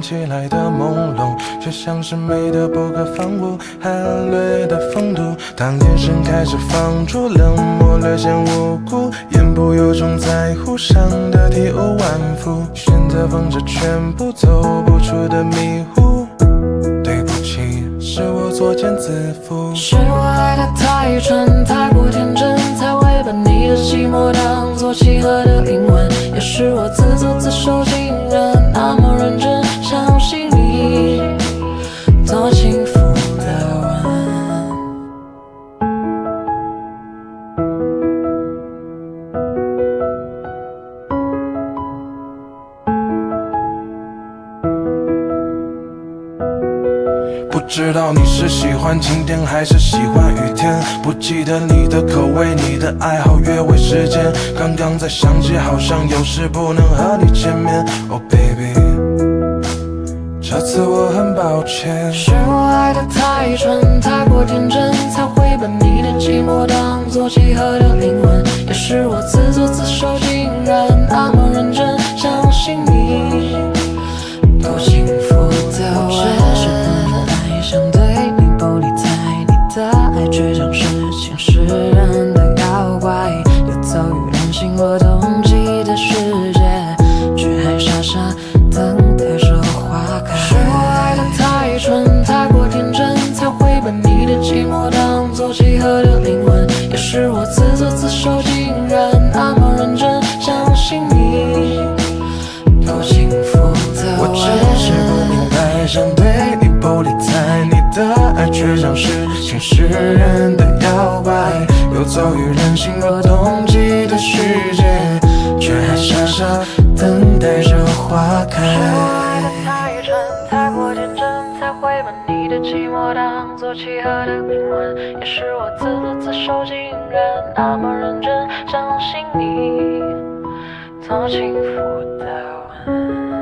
起来的朦胧，却像是美的不可方物，含泪的风度。当眼神开始放逐，冷漠略显无辜，言不由衷在乎，伤得体无完肤，选择放着全部走不出的迷糊。对不起，是我作茧自缚，是我爱的太蠢，太不天真，才会把你的寂寞当作契合的英文，也是我自作自受，竟然那么认真。 相信你多轻浮的吻，不知道你是喜欢晴天还是喜欢雨天，不记得你的口味，你的爱好，约会时间，刚刚才想起，好像有事不能和你见面。Oh baby。 这次我很抱歉，是我爱的太蠢，太过天真，才会把你的寂寞当作契合的灵魂，也是我自作自受，竟然那么认真相信你，多幸福的吻。是我太想对你不理睬，你的爱却像是侵蚀人的妖怪，游走于人心我冬季的世界，却还傻傻等待着。 是我爱的太蠢，太过天真，才会把你的寂寞当作契合的灵魂，也是我自作自受，竟然那么认真相信你，多幸福的吻。我真是不明白，想对你不理睬，你的爱却像是侵蚀人的摇摆，游走于人心若冬季的世界，却还傻傻等待着花开。 太过天真，才会把你的寂寞当作契合的灵魂，也是我自作自受，竟然那么认真相信你，多轻浮的吻。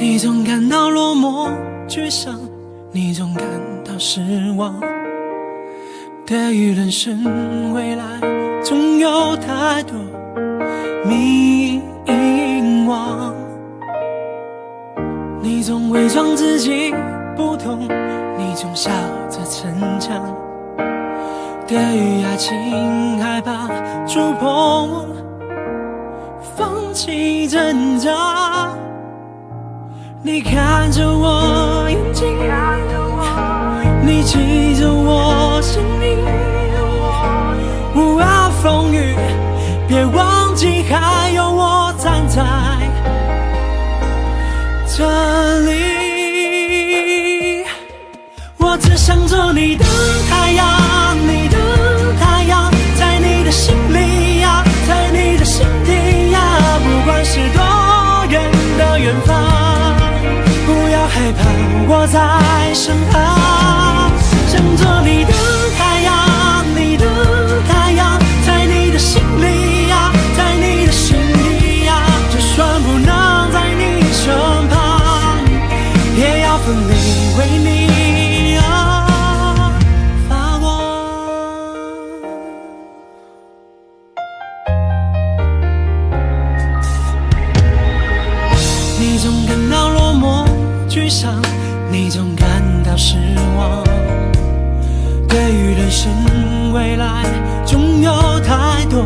你总感到落寞、沮丧，你总感到失望，对于人生未来，总有太多迷惘。你总伪装自己不懂，你总笑着逞强。对于爱情，害怕触碰，放弃挣扎。你看着我眼睛，你记着我生命。无论风雨，别忘记还有我站在这里。我只想做你的太阳，你的太阳，在你的心里呀，在你的心底呀。不管是多远的远方，不要害怕，我在身旁。想做你的太阳，你的太阳，在你的心里呀，在你的心底呀。就算不能在你身旁，也要奋力为你而发光。你总感到落寞沮丧，你总感到失望。对于人生未来，总有太多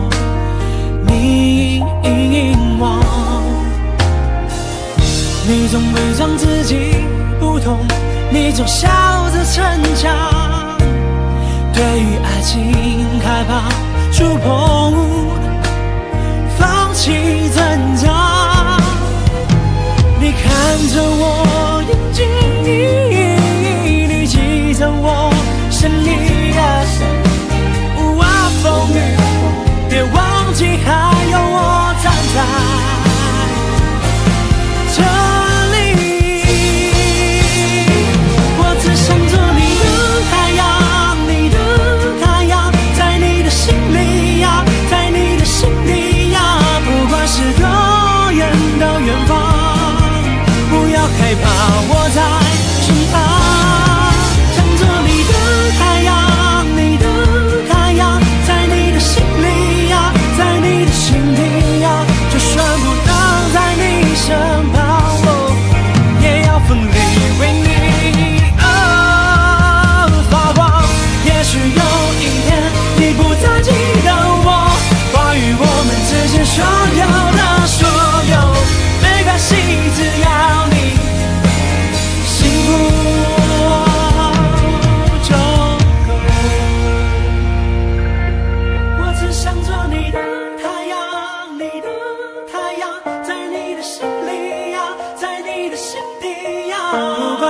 迷惘。你总伪装自己不懂，你总笑着逞强。对于爱情，害怕触碰，放弃挣扎。你看着我眼睛，你记着我是你呀，无论风雨，别忘记还有我站在这里。我只想做你的太阳，你的太阳，在你的心里呀，在你的心底呀。不管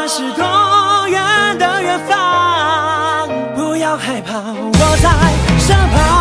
是多远的远方，不要害怕，我在身旁。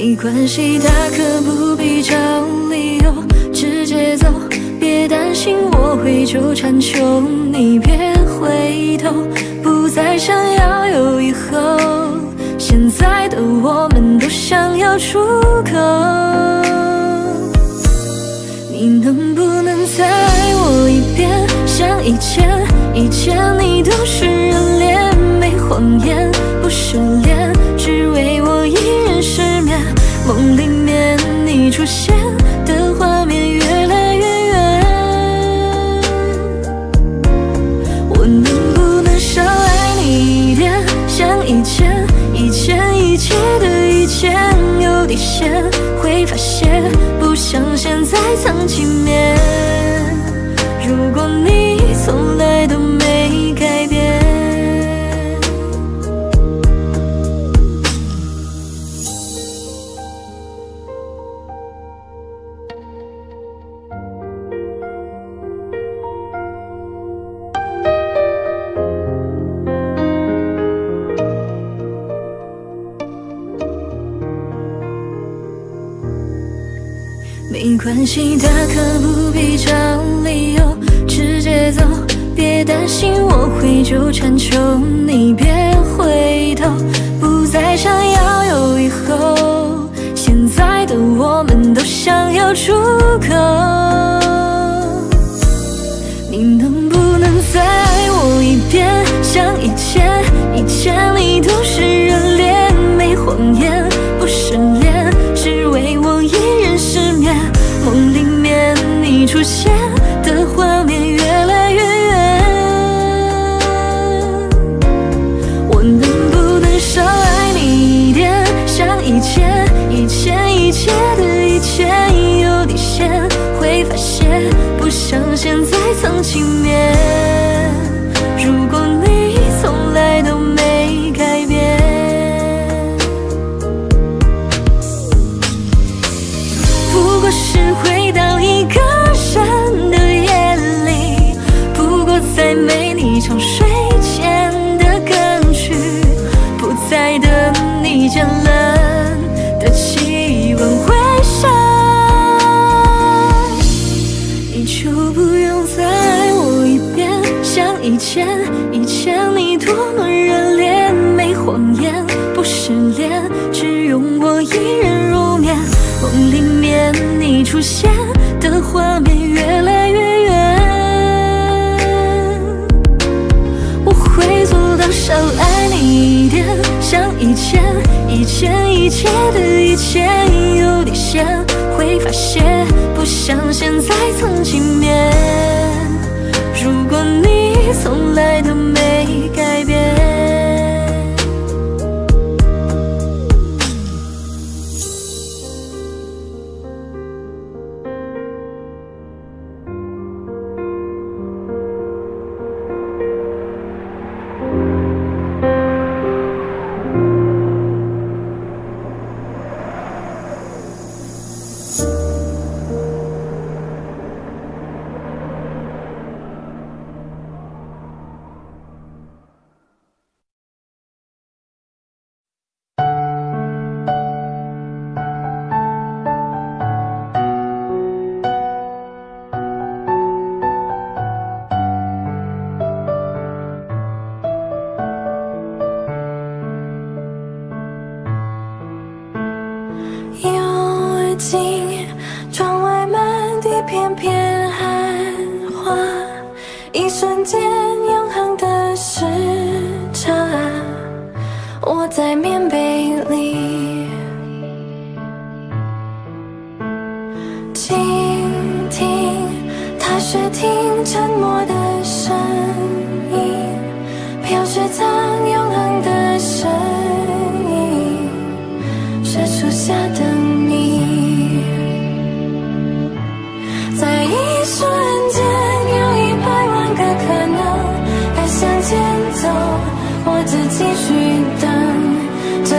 没关系，大可不必找理由，直接节奏，别担心我会纠缠，求你别回头，不再想要有以后。现在的我们都想要出口，你能不能再爱我一遍？像以前你都是热恋，没谎言，不失恋，只为我一人失眠。梦里面你出现的画面越来越远，我能不能少爱你一点？像以前一切的以前有底线，会发现不像现在藏几面。如果你从来都没改变，没关系，大可不必找理由，直接走，别担心我会纠缠，求你别回头，不再想要有以后。现在的我们都想要出口，你能不能再爱我一遍？像以前你都是热恋，没谎言，不失恋，只为我一人失眠。梦里面你出现的画面越来越远，我能不能少爱你一点？像以前一切的以前有底线，会发现不像现在藏几面。如果你从来都没改变，不过是回到一个人的夜里，不过再没你唱睡前的歌曲，不再等你见人的气温回升，你就不用再爱我一遍。像以前你多么热恋，没谎言，不失恋，只用我一人入眠。梦里面你出现的画面越来越远，我会做到少爱你一点。像以前一切的以前有底线，会发现不像现在藏几面。如果你从来都没改变，这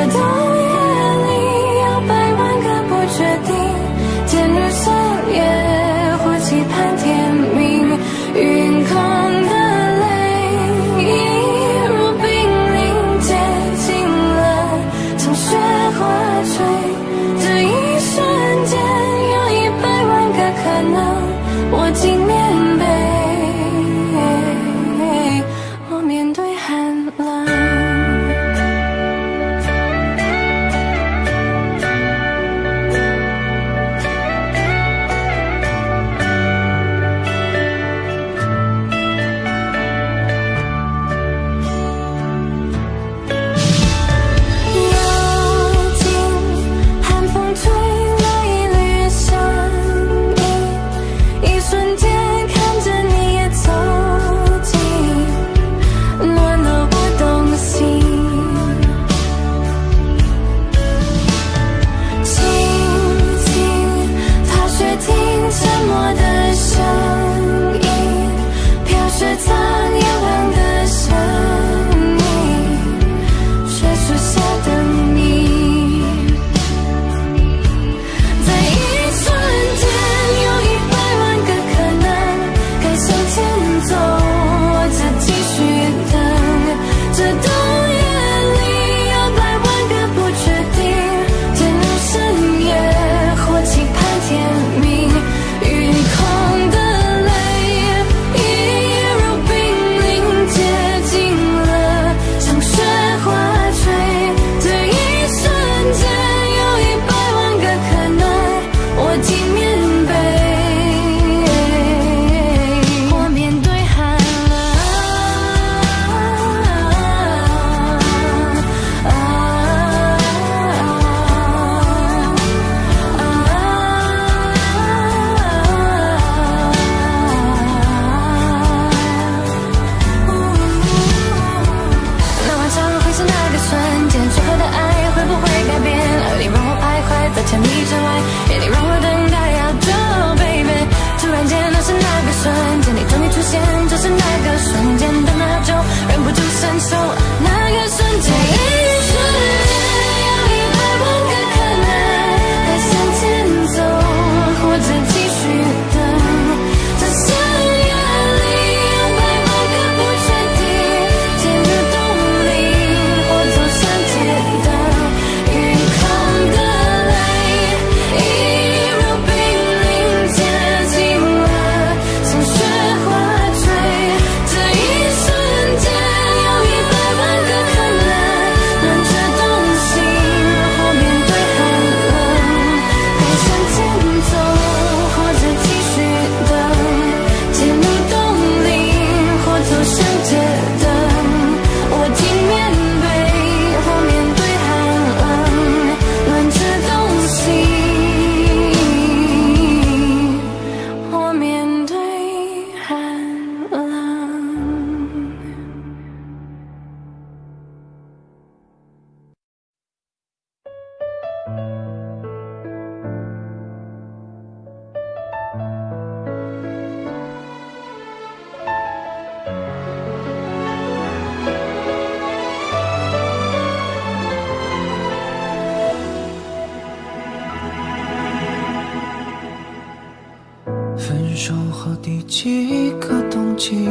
几个冬季，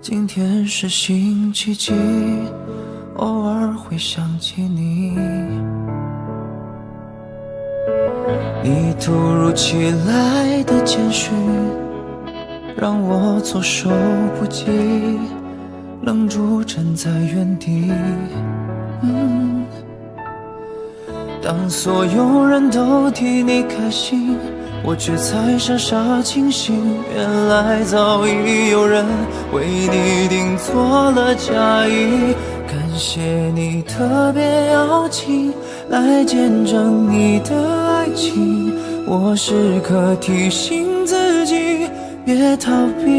今天是星期几？偶尔会想起你。你突如其来的简讯，让我措手不及，愣住站在原地。当所有人都替你开心。 我却才傻傻清醒，原来早已有人为你定做了嫁衣。感谢你特别邀请，来见证你的爱情。我时刻提醒自己，别逃避。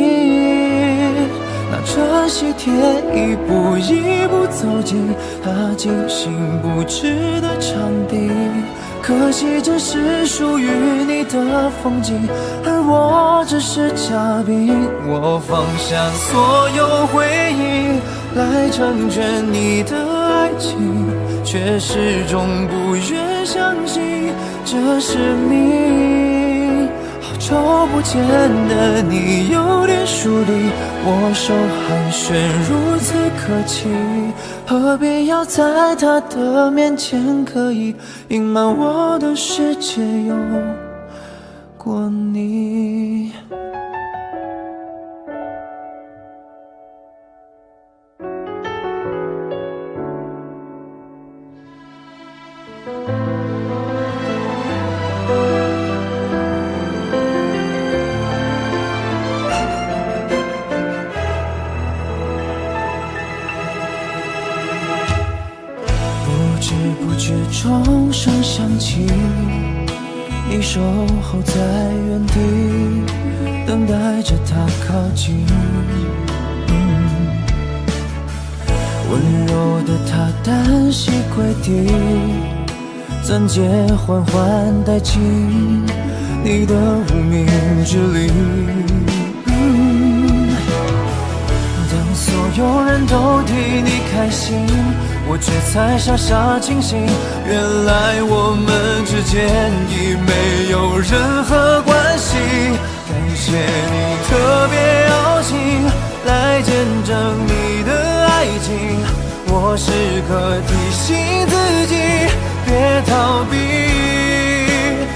那这些天一步一步走进他精心布置的场地，可惜这是属于你的风景，而我只是嘉宾。我放下所有回忆来成全你的爱情，却始终不愿相信这是命。 好久不见的你有点疏离，我受寒暄如此客气，何必要在他的面前刻意隐瞒我的世界有过你？ 钟声响起，你守候在原地，等待着他靠近。温柔的他单膝跪地，钻戒缓缓戴进你的无名指里。当所有人都替你开心。 我却才傻傻清醒，原来我们之间已没有任何关系。感谢你特别邀请来见证你的爱情，我时刻提醒自己别逃避。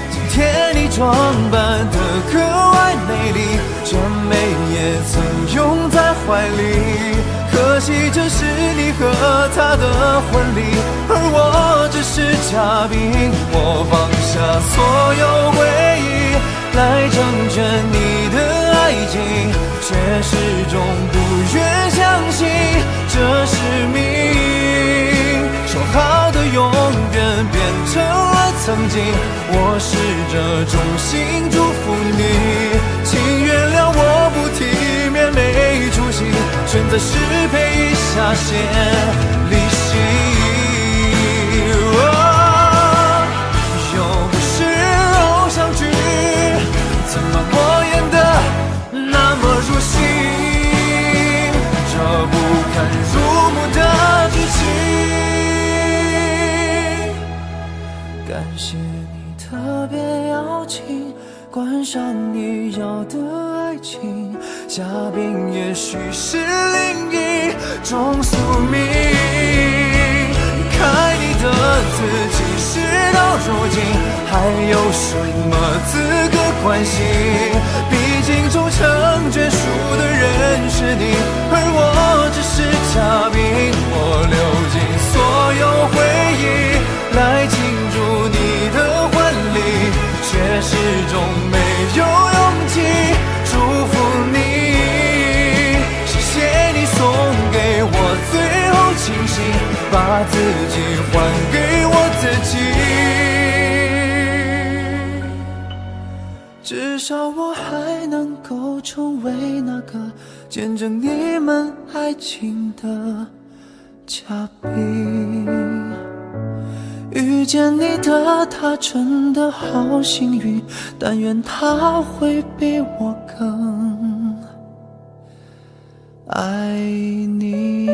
今天你装扮得格外美丽，这美也曾拥在怀里。 可惜这是你和他的婚礼，而我只是嘉宾。我放下所有回忆来成全你的爱情，却始终不愿相信这是命。说好的永远变成了曾经，我试着衷心祝福你，请原谅我不体面没出息。 选择是配一下线离席，又不是偶像剧，怎么我演得那么入戏？这不堪入目的剧情，感谢你特别邀请，观赏你要的爱情。 嘉宾也许是另一种宿命，离开你的自己，事到如今还有什么资格关心？毕竟终成眷属的人是你，而我只是嘉宾。我流尽所有回忆来庆祝你的婚礼，却始终没有勇气祝福你。 庆幸把自己还给我自己，至少我还能够成为那个见证你们爱情的嘉宾。遇见你的他真的好幸运，但愿他会比我更爱你。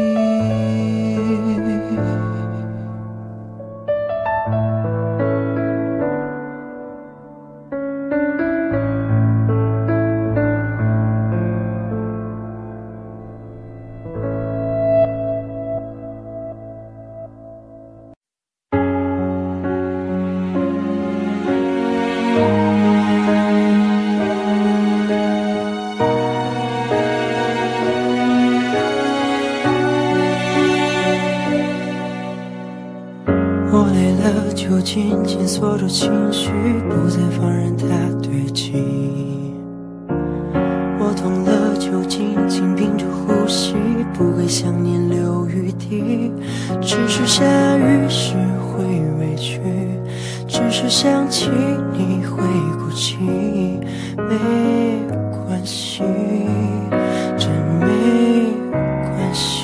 倾尽所有情绪，不再放任它堆积。我痛了就静静屏住呼吸，不给想念留余地。只是下雨时会委屈，只是想起你会哭泣。没关系，真没关系。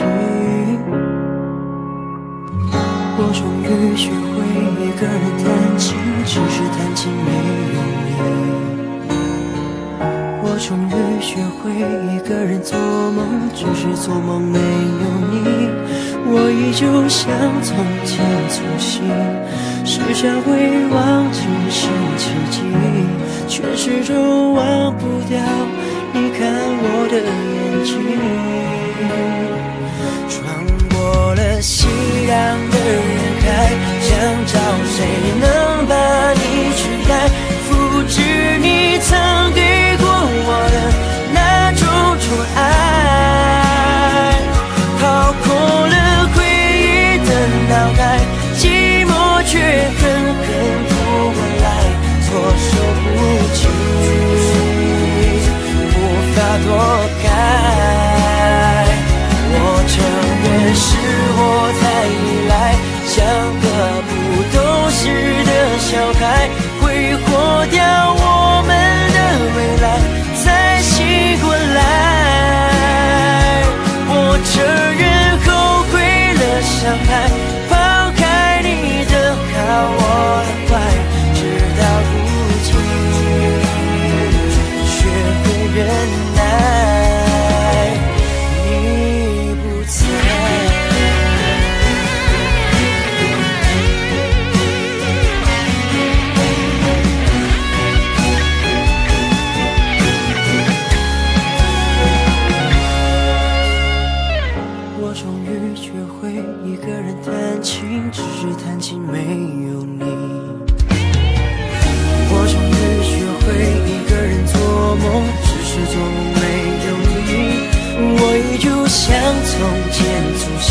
我终于学会一个人弹琴，只是弹琴没有你。我终于学会一个人做梦，只是做梦没有你。我依旧像从前粗心，时常会忘记是奇迹，却始终忘不掉你看我的眼睛。穿过了熙攘的人海，想找谁能把你取代，复制你曾给过我的那种宠爱。掏空了回忆的脑袋，寂寞却狠狠扑过来，措手不及，无法躲开。我承认是我太依赖，像个不懂事的小孩，挥霍掉我们的未来，才醒过来。我承认后悔了伤害，抛开你的好我的坏，直到如今学会忍耐。只是弹琴没有你，我终于学会一个人做梦，只是做梦没有你。我依旧像从前粗心，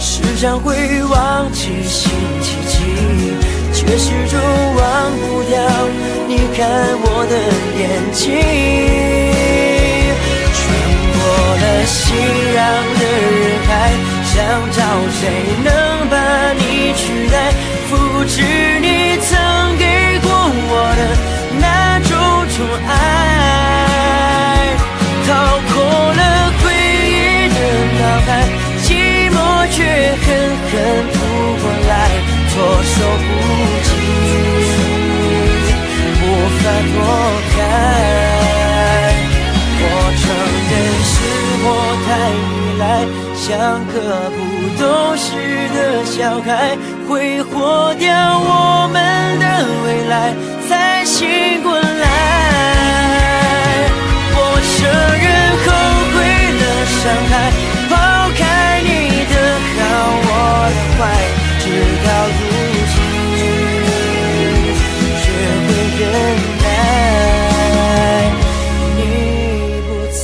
时常会忘记新奇迹，却始终忘不掉你看我的眼睛。穿过了熙攘的人海，想找谁能把你取代，复制你曾给过我的那种宠爱。掏空了回忆的脑海，寂寞却狠狠扑过来，措手不及，无法躲开。我承认是我太依赖，像个不懂事的小孩，挥霍掉我们的未来，才醒过来。我承认后悔了伤害，抛开你的好我的坏，直到如今学会忍耐。你不在。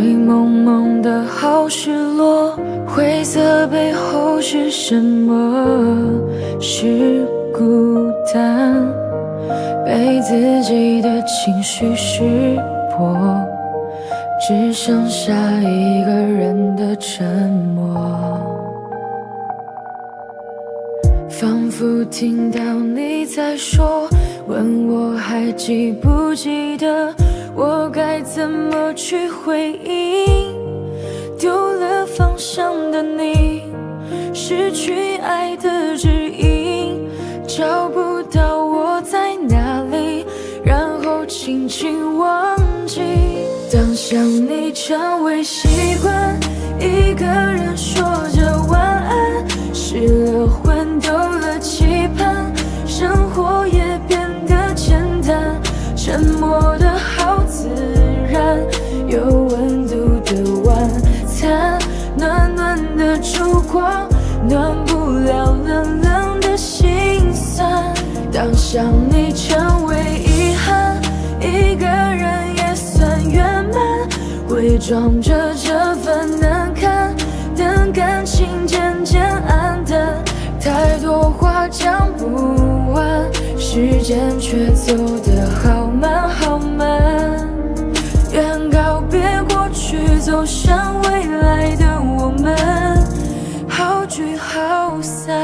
蒙蒙的好失落，灰色背后是什么？是孤单，被自己的情绪识破，只剩下一个人的沉默。仿佛听到你在说，问我还记不记得，我该怎么去回应？丢了方向的你，失去爱的指引，找不到我在哪里，然后轻轻忘记。当想你成为习惯，一个人说着晚安，失了魂，丢了期盼，生活也变得简单，沉默的好自然，有温度的晚餐，暖暖的烛光，暖不了冷冷的心酸。当想你成为遗憾，一个人也算圆满，伪装着这份难堪，等感情渐渐暗淡，太多话讲不完，时间却走得好慢好慢。愿告别过去，走向未来的我们，好聚好散。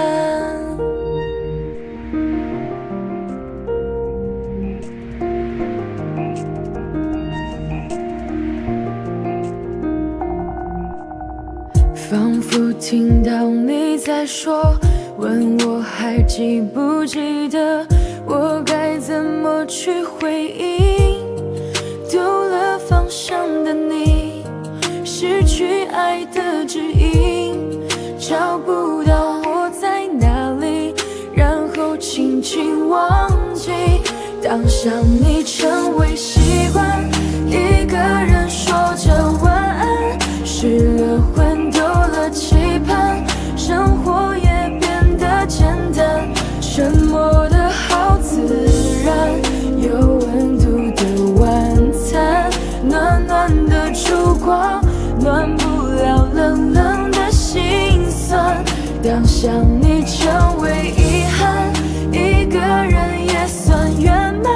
仿佛听到你在说，问我还记不记得，我该怎么去回应？丢了方向的你，失去爱的指引，找不到我在哪里，然后轻轻忘记。当想你成为习惯，一个人说着晚安，失了魂，丢了期盼，生活也变得简单，沉默的好自然，有温度的晚餐，暖暖的烛光，暖不了冷冷的心酸。当想你成为遗憾，一个人也算圆满，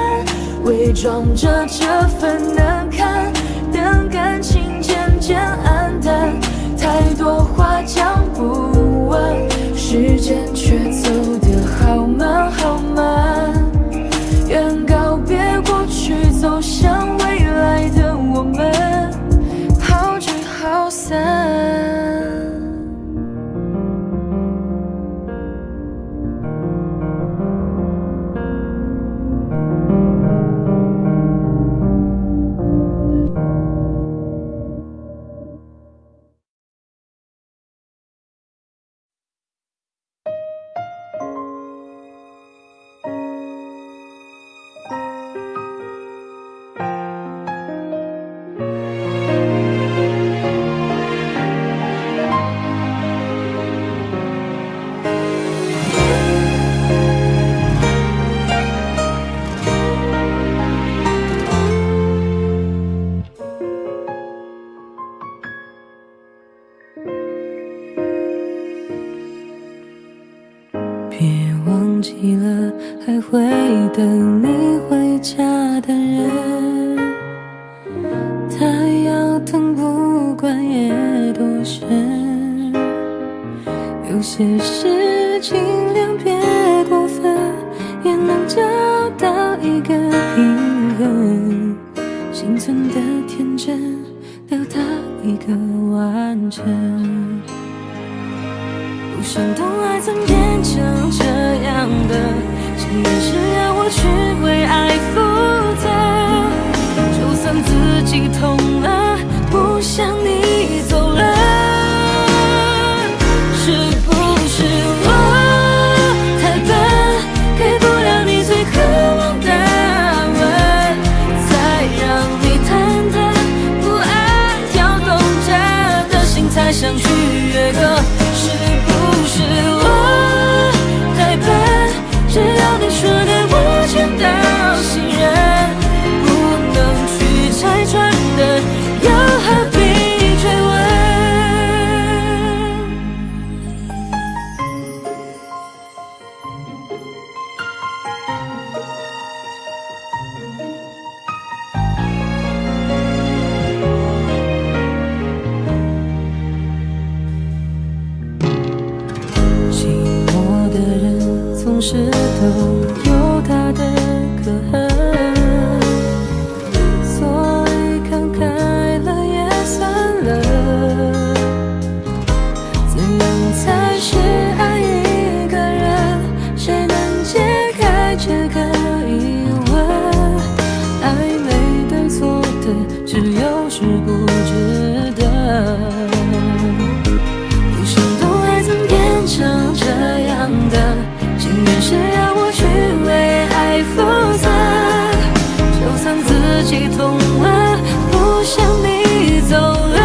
伪装着这份难堪，等感情渐渐暗淡，太多话讲不完，时间却走得好慢好慢。愿告别过去，走向未来的我们，好聚好散。都是固执的。不想懂爱怎变成这样的，情愿谁要我去为爱负责，就算自己痛了，不想你走了。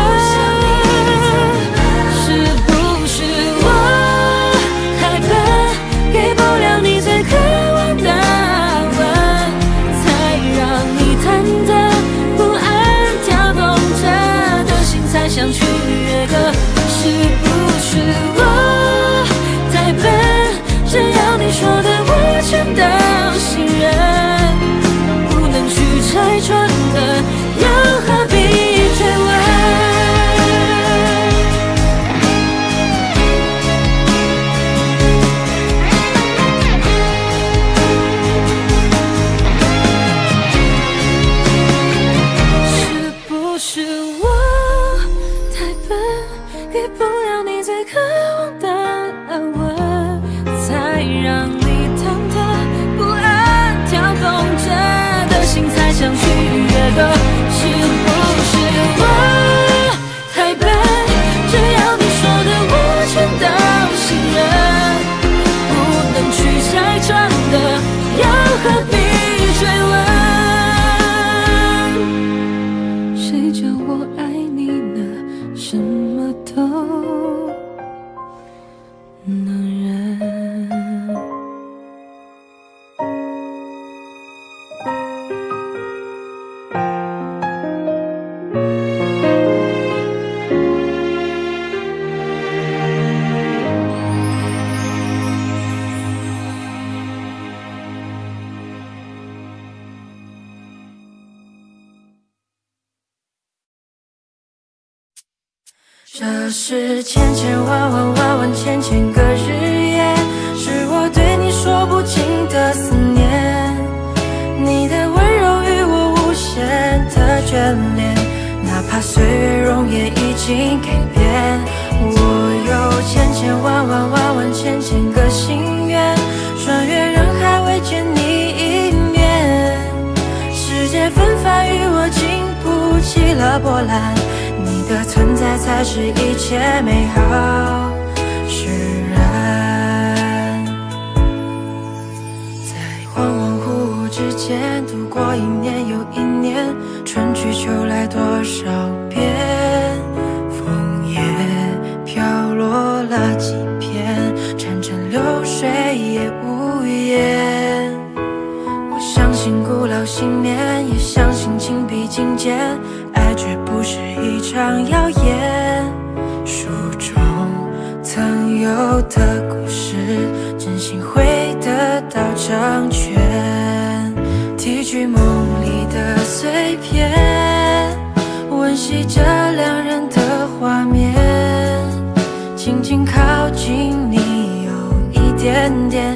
这是千千万万万万千千个日夜，是我对你说不尽的思念。你的温柔与我无限的眷恋，哪怕岁月容颜已经改变。我有千千万万万万千千个心愿，穿越人海未见你一面。世界纷繁与我经不起了波澜。 你的存在才是一切美好释然，在恍恍惚惚之间度过一年又一年，春去秋来多少遍，枫叶飘落了几片，潺潺流水也无言。我相信古老信念，也相信情比金坚。 绝不是一场谣言，书中曾有的故事，真心会得到成全。提取梦里的碎片，温习着两人的画面，轻轻靠近你有一点点，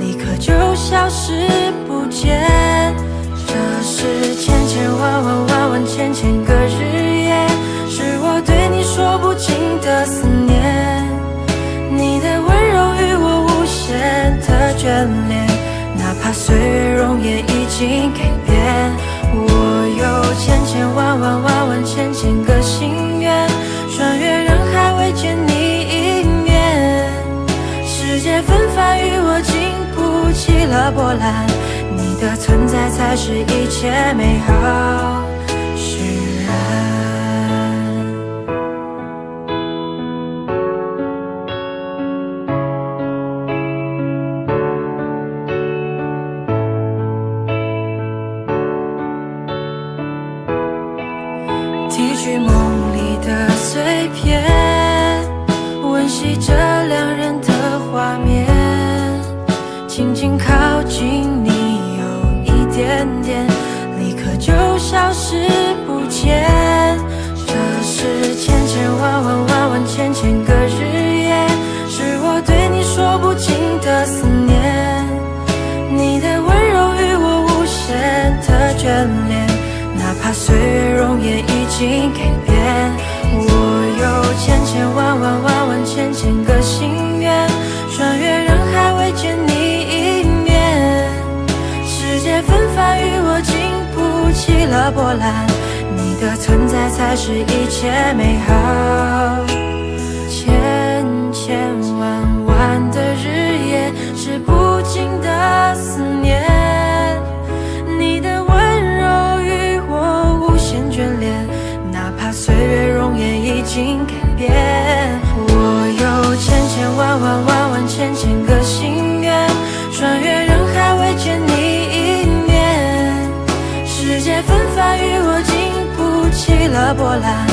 立刻就消失不见。 这是千千万万万万千千个日夜，是我对你说不尽的思念。你的温柔与我无限的眷恋，哪怕岁月容颜已经改变。我有千千万万万万千千个心愿，穿越人海未见你一面。世界纷繁与我经不起了波澜。 你的存在才是一切美好释然。提取梦里的碎片，温习着两人的画面，轻轻靠近你。 点点，立刻就消失不见。这是千千万万万万千千个日夜，是我对你说不尽的思念。你的温柔与我无限的眷恋，哪怕岁月容颜已经改变。我有千千万万万万千千个心愿，穿越人海未见你一面。世界纷繁。 与我经不起了波澜，你的存在才是一切美好。千千万万的日夜是不尽的思念，你的温柔与我无限眷恋，哪怕岁月容颜已经改变。我有千千万万万万千千个心愿，穿越人海未见你一面，世界纷繁与我经不起了波澜，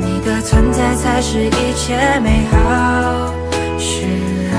你的存在才是一切美好释然。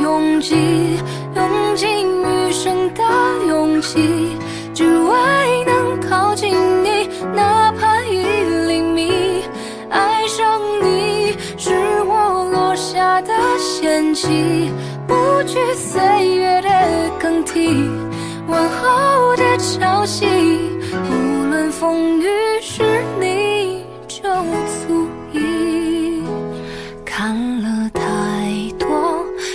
用尽余生的勇气，只为能靠近你，哪怕1厘米。爱上你是我落下的险棋，不惧岁月的更替，往后的潮汐，无论风雨，是你就足矣。看了太多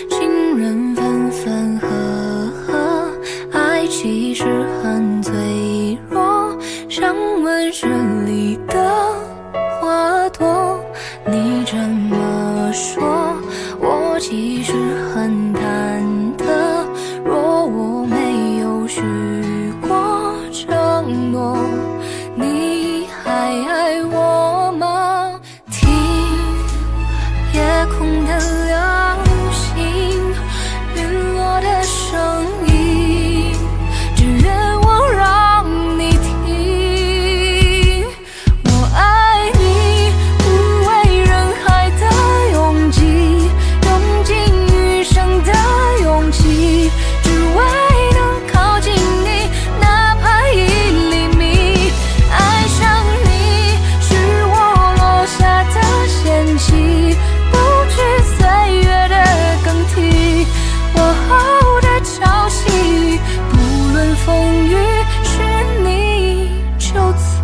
情人分分合合，爱其实很脆弱，像温室里的花朵。你这么说，我其实很忐忑，若我没有许过承诺，你还爱我吗？听夜空的流星，陨落的声音，只愿我让你听。我爱你，无畏人海的拥挤，用尽余生的勇气，只为能靠近你，哪怕1厘米。爱上你是我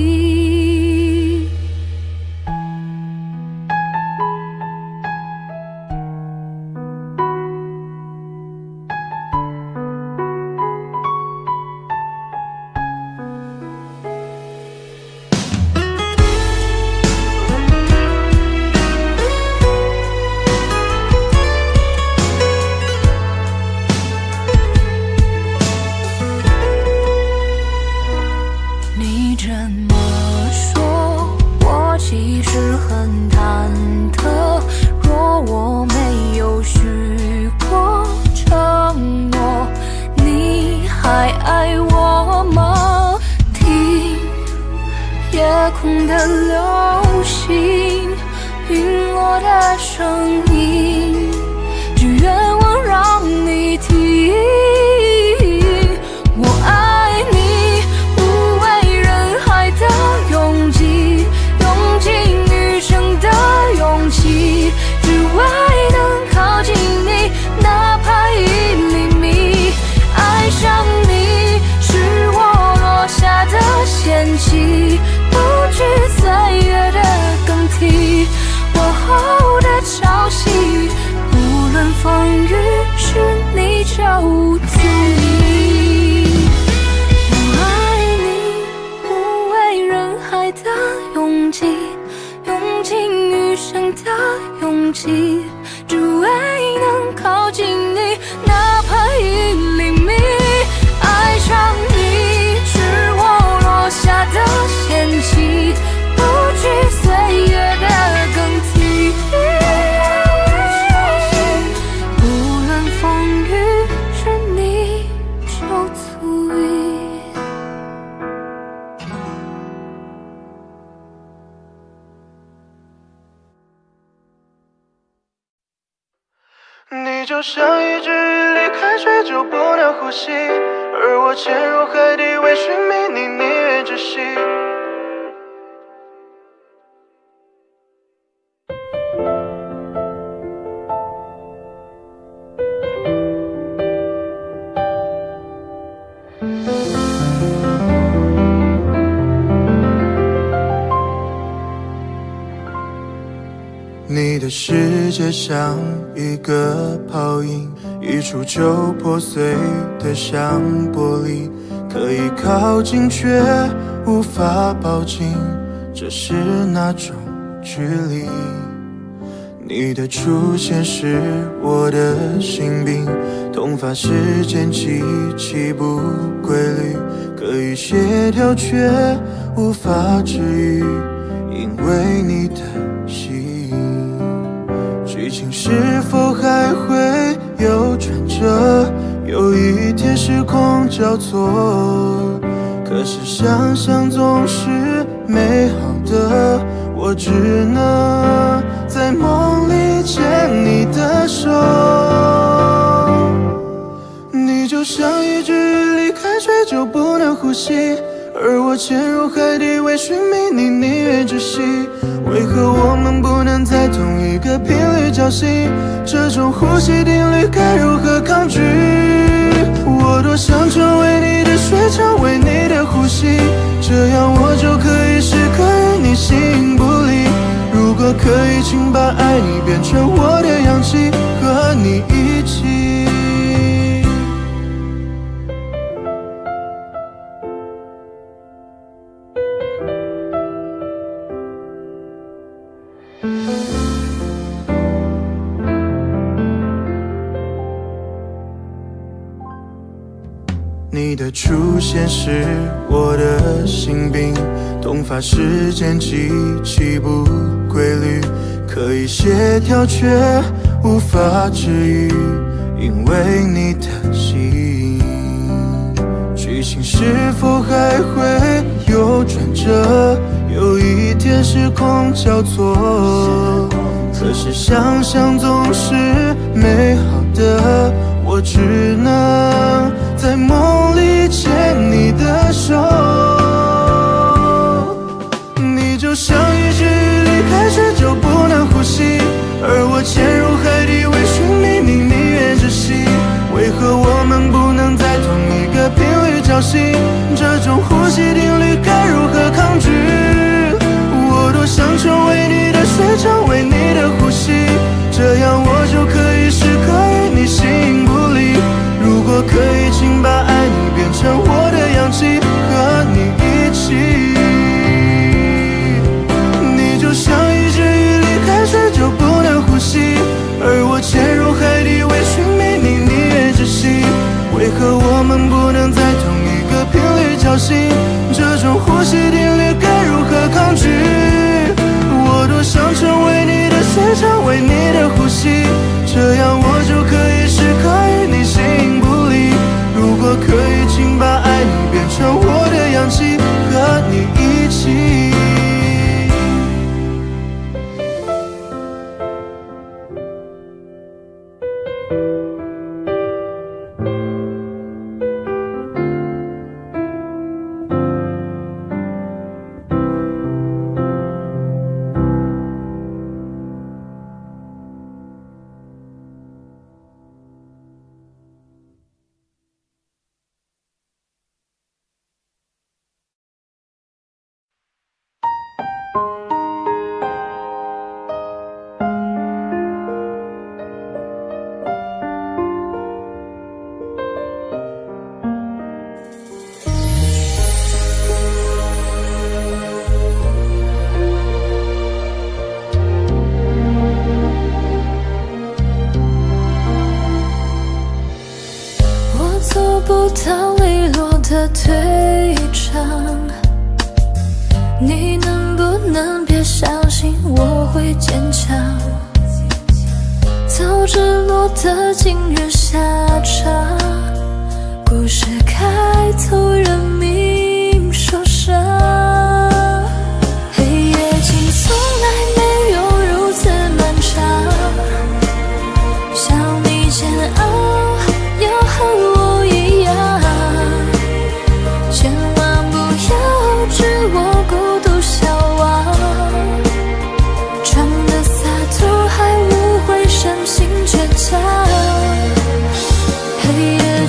落下的险棋，不惧岁月的更替，往后的潮汐，不论风雨，是你就足矣。你这么说，我其实很忐忑，若我没有许过承诺，你还爱我吗？听夜空的流星，陨落的声音，只愿我让你听。我爱你，无畏人海的拥挤，用尽余生的勇气，只为能靠近你，哪怕1厘米。爱上你是我落下的险棋，不惧岁月的更替，往后的潮汐，无论风雨，是你就足矣。我爱你，无畏人海的拥挤，用尽余生的勇气，只为能靠近你，哪怕1厘米。爱上你是我落下的险棋，不惧岁月的更替，无论风。就像一只鱼离开水就不能呼吸，而我潜入海底为寻觅你，宁愿窒息。你的世界像一个泡影，一触就破碎的像玻璃，可以靠近却无法抱紧，这是哪种距离？你的出现是我的心病，痛发时间极其不规律，可以协调却无法治愈，因为你的剧情是否还会有转折？有一天时空交错，可是想象总是美好的，我只能在梦里牵你的手。你就像一只鱼离开水就不能呼吸，而我潜入海底为寻觅你，宁愿窒息。为何我们不能在同一个频率交心？这种呼吸定律该如何抗拒？我多想成为你的水，成为你的呼吸，这样我就可以时刻与你形影不离。如果可以，请把爱你变成我的氧气，和你一起。你的出现是我的心病，痛发时间极其不规律，可以协调却无法治愈，因为你的吸引。剧情是否还会有转折？有一天时空交错，可是想象总是美好的，我只能在梦里牵你的手。你就像一只鱼离开水就不能呼吸，而我潜入海底为寻觅你，宁愿窒息。为何我们不能在同一个频率交心？这种呼吸定律该如何抗拒？我多想成为你的水，成为你的呼吸，这样我就可以时刻与你形影不离。如果可以，请把爱你变成我的氧气，和你一起。你就像一只鱼离开水就不能呼吸，而我潜入海底为寻觅你，宁愿窒息。为何我们不能在同一个频率交心？这种呼吸定律该如何抗拒？我多想成为你的水，成为你的呼吸，这样我就可以时刻与你形影不离。如果可以，请把爱你变成我的氧气，和你一起。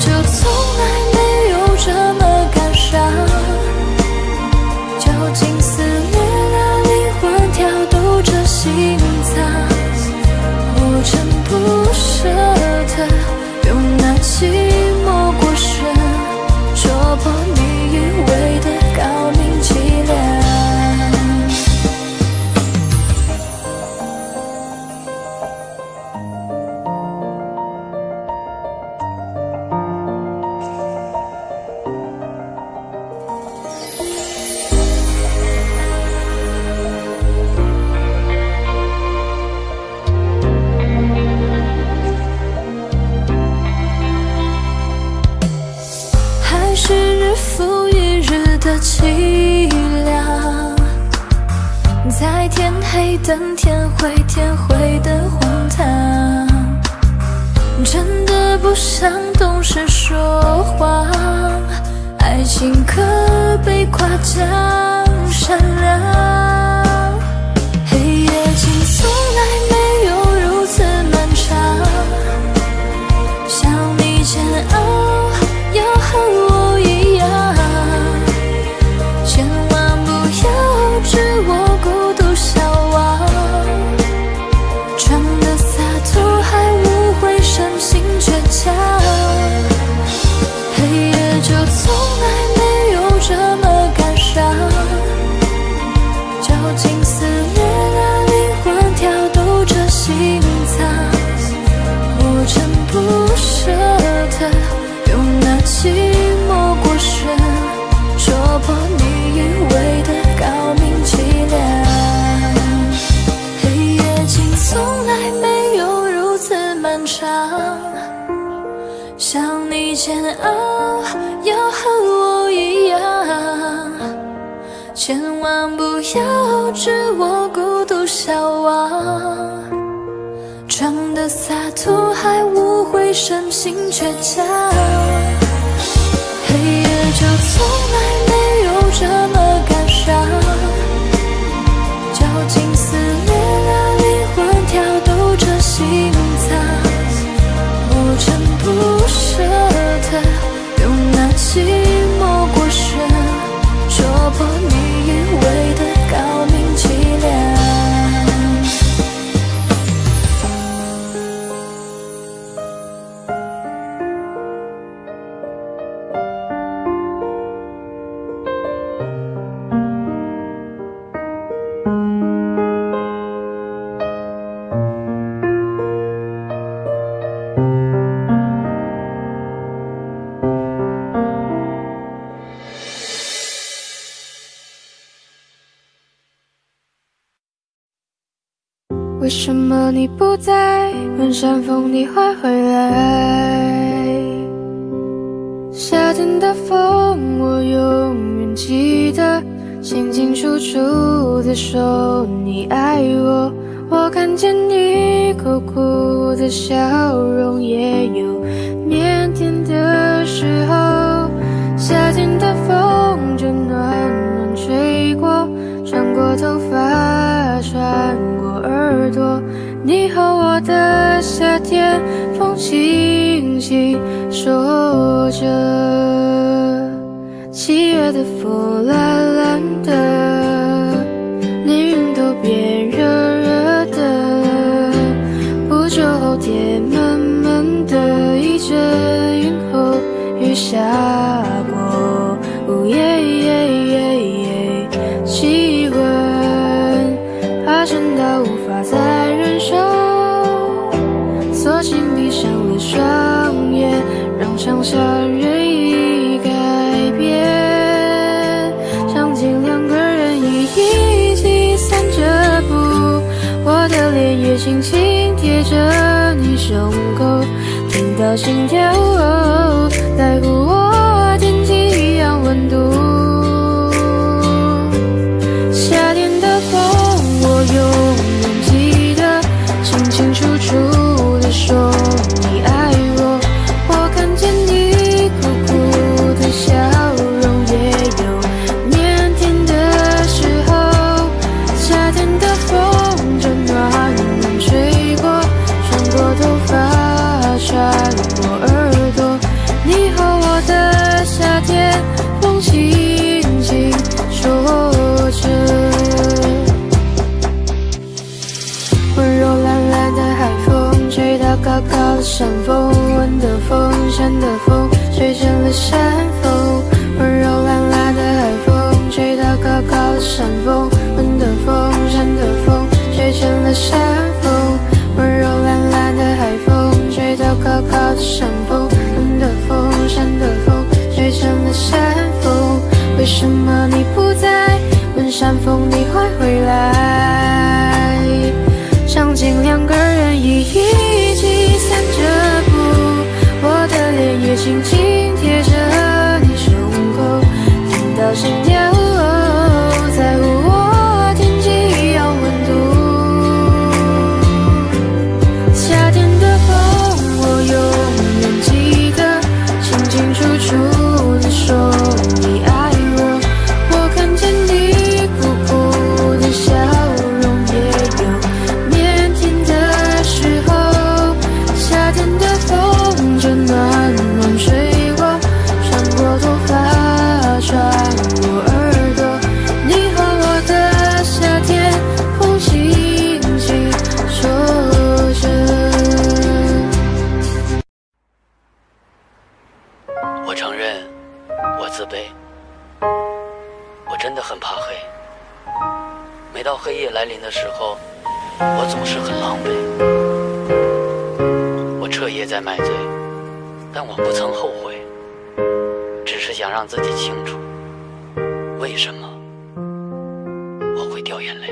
这从来没有这么感伤。绞尽撕裂了灵魂，挑逗着心脏，不争不舍的用那寂寞过剩，戳破你以为的高明伎俩。 凄凉，在天黑等天灰，天灰的荒唐，真的不想懂事说谎，爱情可被夸奖善良，黑夜竟从来没有如此漫长，像你煎熬要和我。 用那寂寞过剩，戳破你以为的高明伎俩。黑夜竟从来没有如此漫长，像你煎熬要和我一样，千万不要置我孤独消亡。 装的洒脱，还误会生性倔强。黑夜就从来没有这么感伤，绞尽撕裂了灵魂，挑逗着心脏，不争不舍的用那寂寞过剩，戳破你以为的高明伎俩。 为什么你不在？满山风你会回来。夏天的风我永远记得，清清楚楚的说你爱我。我看见你酷酷的笑容，也有腼腆的时候。夏天的风就暖暖吹过，穿过头发，穿过耳朵。 耳朵，你和我的夏天，风轻轻说着，七月的风懒懒的，连云都变热热的，不久后天闷闷的，一阵云后雨下过，哦耶耶耶耶，气温爬升到无。 在忍受，索性闭上了双眼，让想象任意改变。场景两个人一起散着步，我的脸也轻轻贴着你胸口，听到心跳，哦，在乎我天气一样温度。夏天的风，我有。 清楚楚地说你爱我，我看见你酷酷的笑容，也有腼腆的时候。夏天的风正暖暖吹过，穿过头发，穿过耳朵。山风，吻的风，扇的风，吹成了山风。温柔懒懒的海风，吹到高高的山峰。吻的风，扇的风，吹成了山风。温柔懒懒的海风，吹到高高的山峰。吻的风，扇的风，吹成了山风。为什么你不在？问山风你会回来？场景两个人一起散着步，我的脸也轻轻贴着你胸口，听到心跳在乎我天气要温度。夏天的风我永远记得，清清楚楚地说你爱我，我看见你酷酷的笑。来临的时候，我总是很狼狈。我彻夜在买醉，但我不曾后悔，只是想让自己清楚，为什么我会掉眼泪。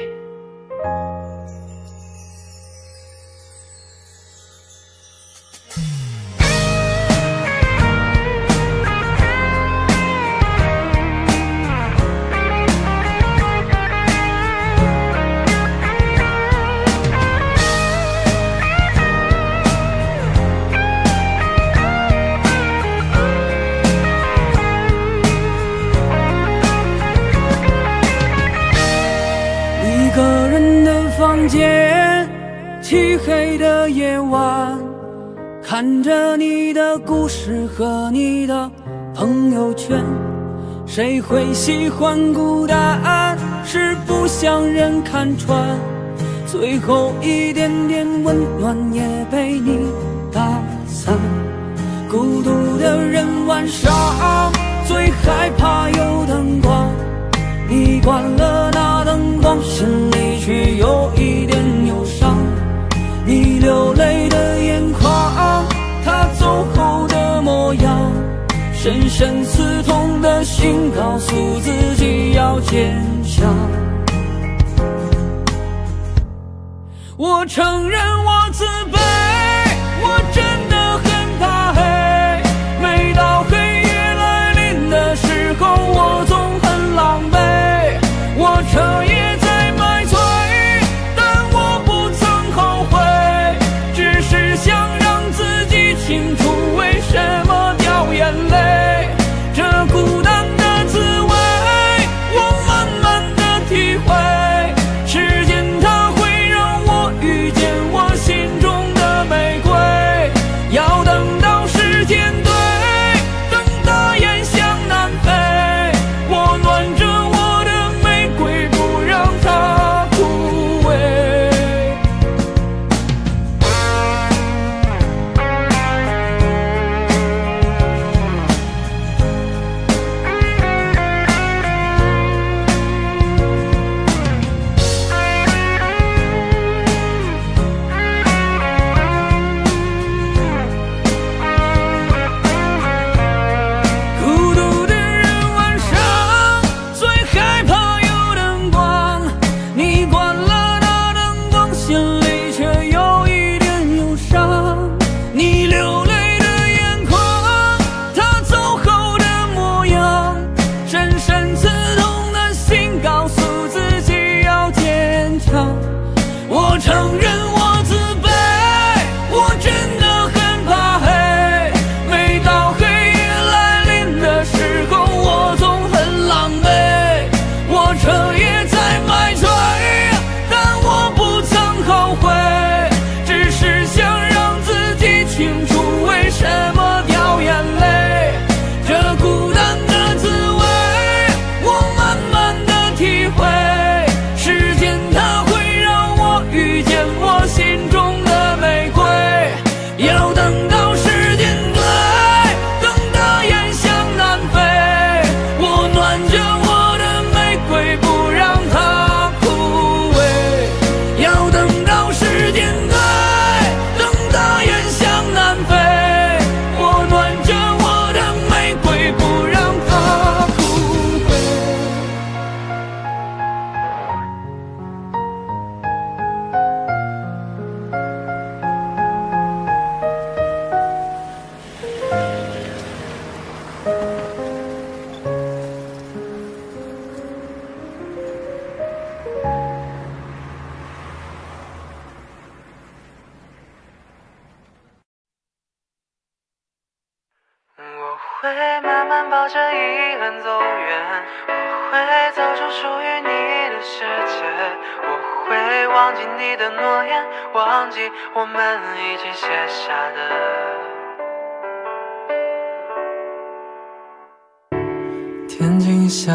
漆黑的夜晚，看着你的故事和你的朋友圈，谁会喜欢孤单？是不想人看穿，最后一点点温暖也被你打散。孤独的人晚上最害怕有灯光，你关了那灯光，心里却有一点忧伤。你流泪的眼眶，他走后的模样，深深刺痛的心告诉自己要坚强。我承认我自卑，我真的很怕黑，每到黑夜来临的时候我总很狼狈。我彻夜在买醉，但我不曾后悔，只是想让自己清楚为什么掉眼泪。这孤单的滋味我慢慢的体会，时间它会让我遇见我心中的玫瑰。会慢慢抱着遗憾走远，我会走出属于你的世界，我会忘记你的诺言，忘记我们一起写下的。天晴下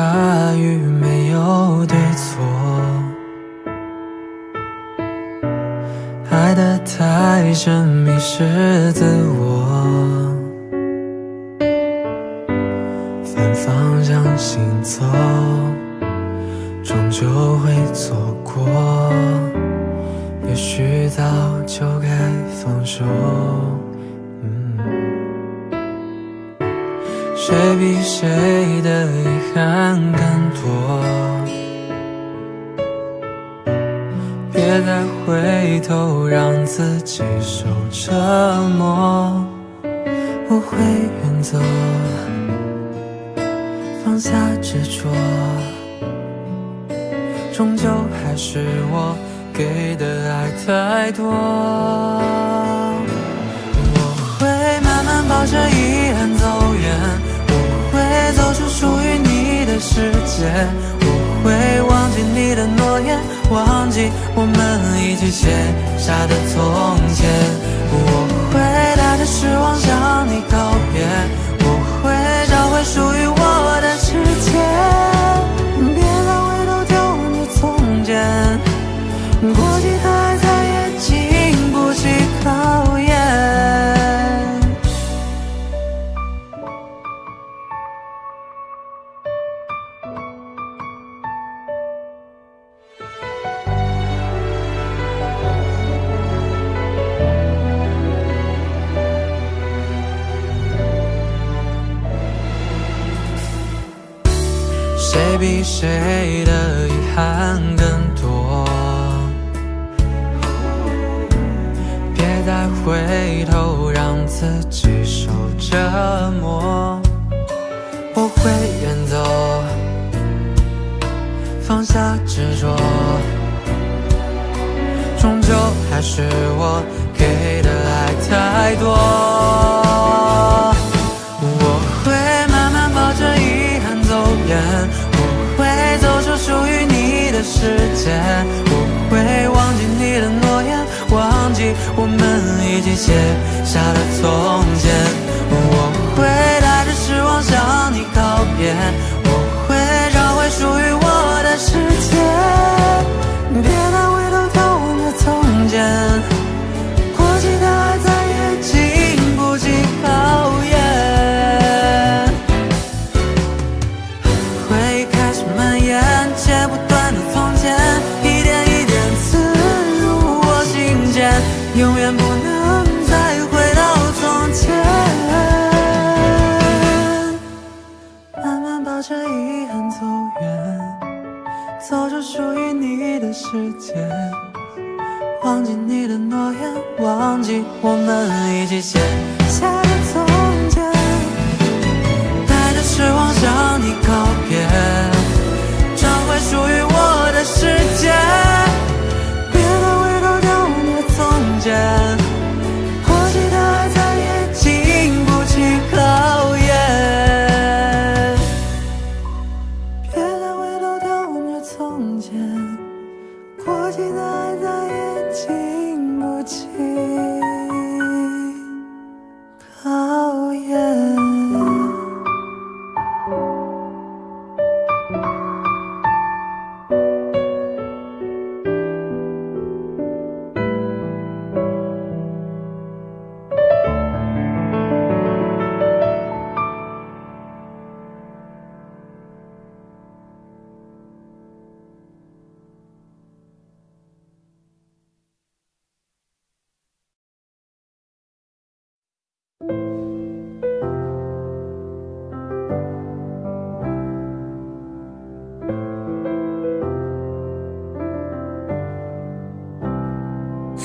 雨没有对错，爱得太深迷失自我，方向行走，终究会错过。也许早就该放手。谁比谁的遗憾更多？别再回头，让自己受折磨。我会远走。 放下执着，终究还是我给的爱太多。我会慢慢抱着遗憾走远，我会走出属于你的世界，我会忘记你的诺言，忘记我们一起写下的从前。我会带着失望向你告别，我会找回属于我。 世界，别再回头丢你从前，过期的爱再也经不起考验。谁比谁的遗憾更多？别再回头，让自己受折磨。我会远走，放下执着，终究还是我给的爱太多。我会慢慢抱着遗憾走远。 属于你的世界，我会忘记你的诺言，忘记我们一起写下的从前。我会带着失望向你告别，我会找回属于我的世界。别再回头丢那从前，过期的爱再也经不起考验。 剪不断的从前，一点一点刺入我心间，永远不能再回到从前。慢慢抱着遗憾走远，走出属于你的世界，忘记你的诺言，忘记我们一起写下的从前，带着失望向你告别。 属于我的世界，别再回头丢那从前，过期的爱再也经不起考验。别再回头丢那从前，过期的爱再也经不起考验。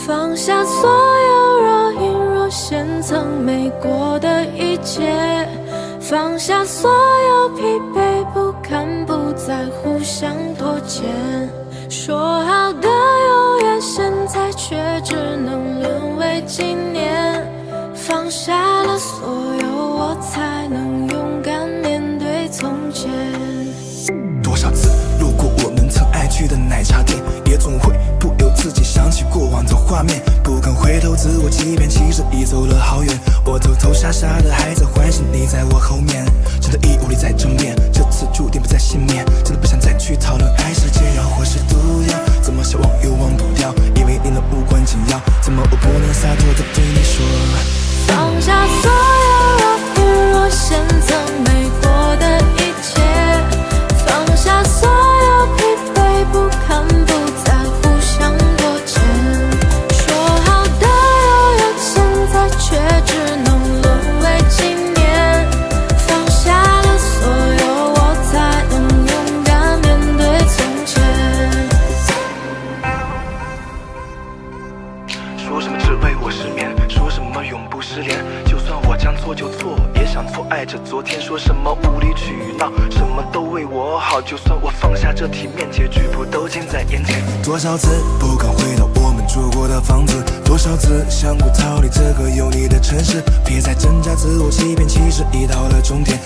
放下所有若隐若现曾美过的一切，放下所有疲惫，不看不再互相拖欠。说好的永远，现在却只能沦为纪念。放下了所有，我才能拥有。总会不由自己想起过往的画面，不肯回头自我欺骗，其实已走了好远。我偷偷傻傻的还在幻想你在我后面，真的已无力再正面，这次注定不再幸免。真的不想再去讨论爱是解药或是毒药，怎么想忘又忘不掉，因为你能无关紧要，怎么我不能洒脱的对你说，放下所有若隐若现曾没过的一切，放下所有疲惫不堪不在乎想多见，说好的遥远现在却只能沦为纪念，放下了所有我才能勇敢面对从前。说什么只为我失眠，说什么永不失联，就算我将错就错也想错，爱着昨天，说什么无理取闹，什么都为我好，就算我放下这体面，结局不都近在眼前。多少次不敢回到我们住过的房子，多少次想过逃离这个有你的城市，别再挣扎自我欺骗，其实已到了终点。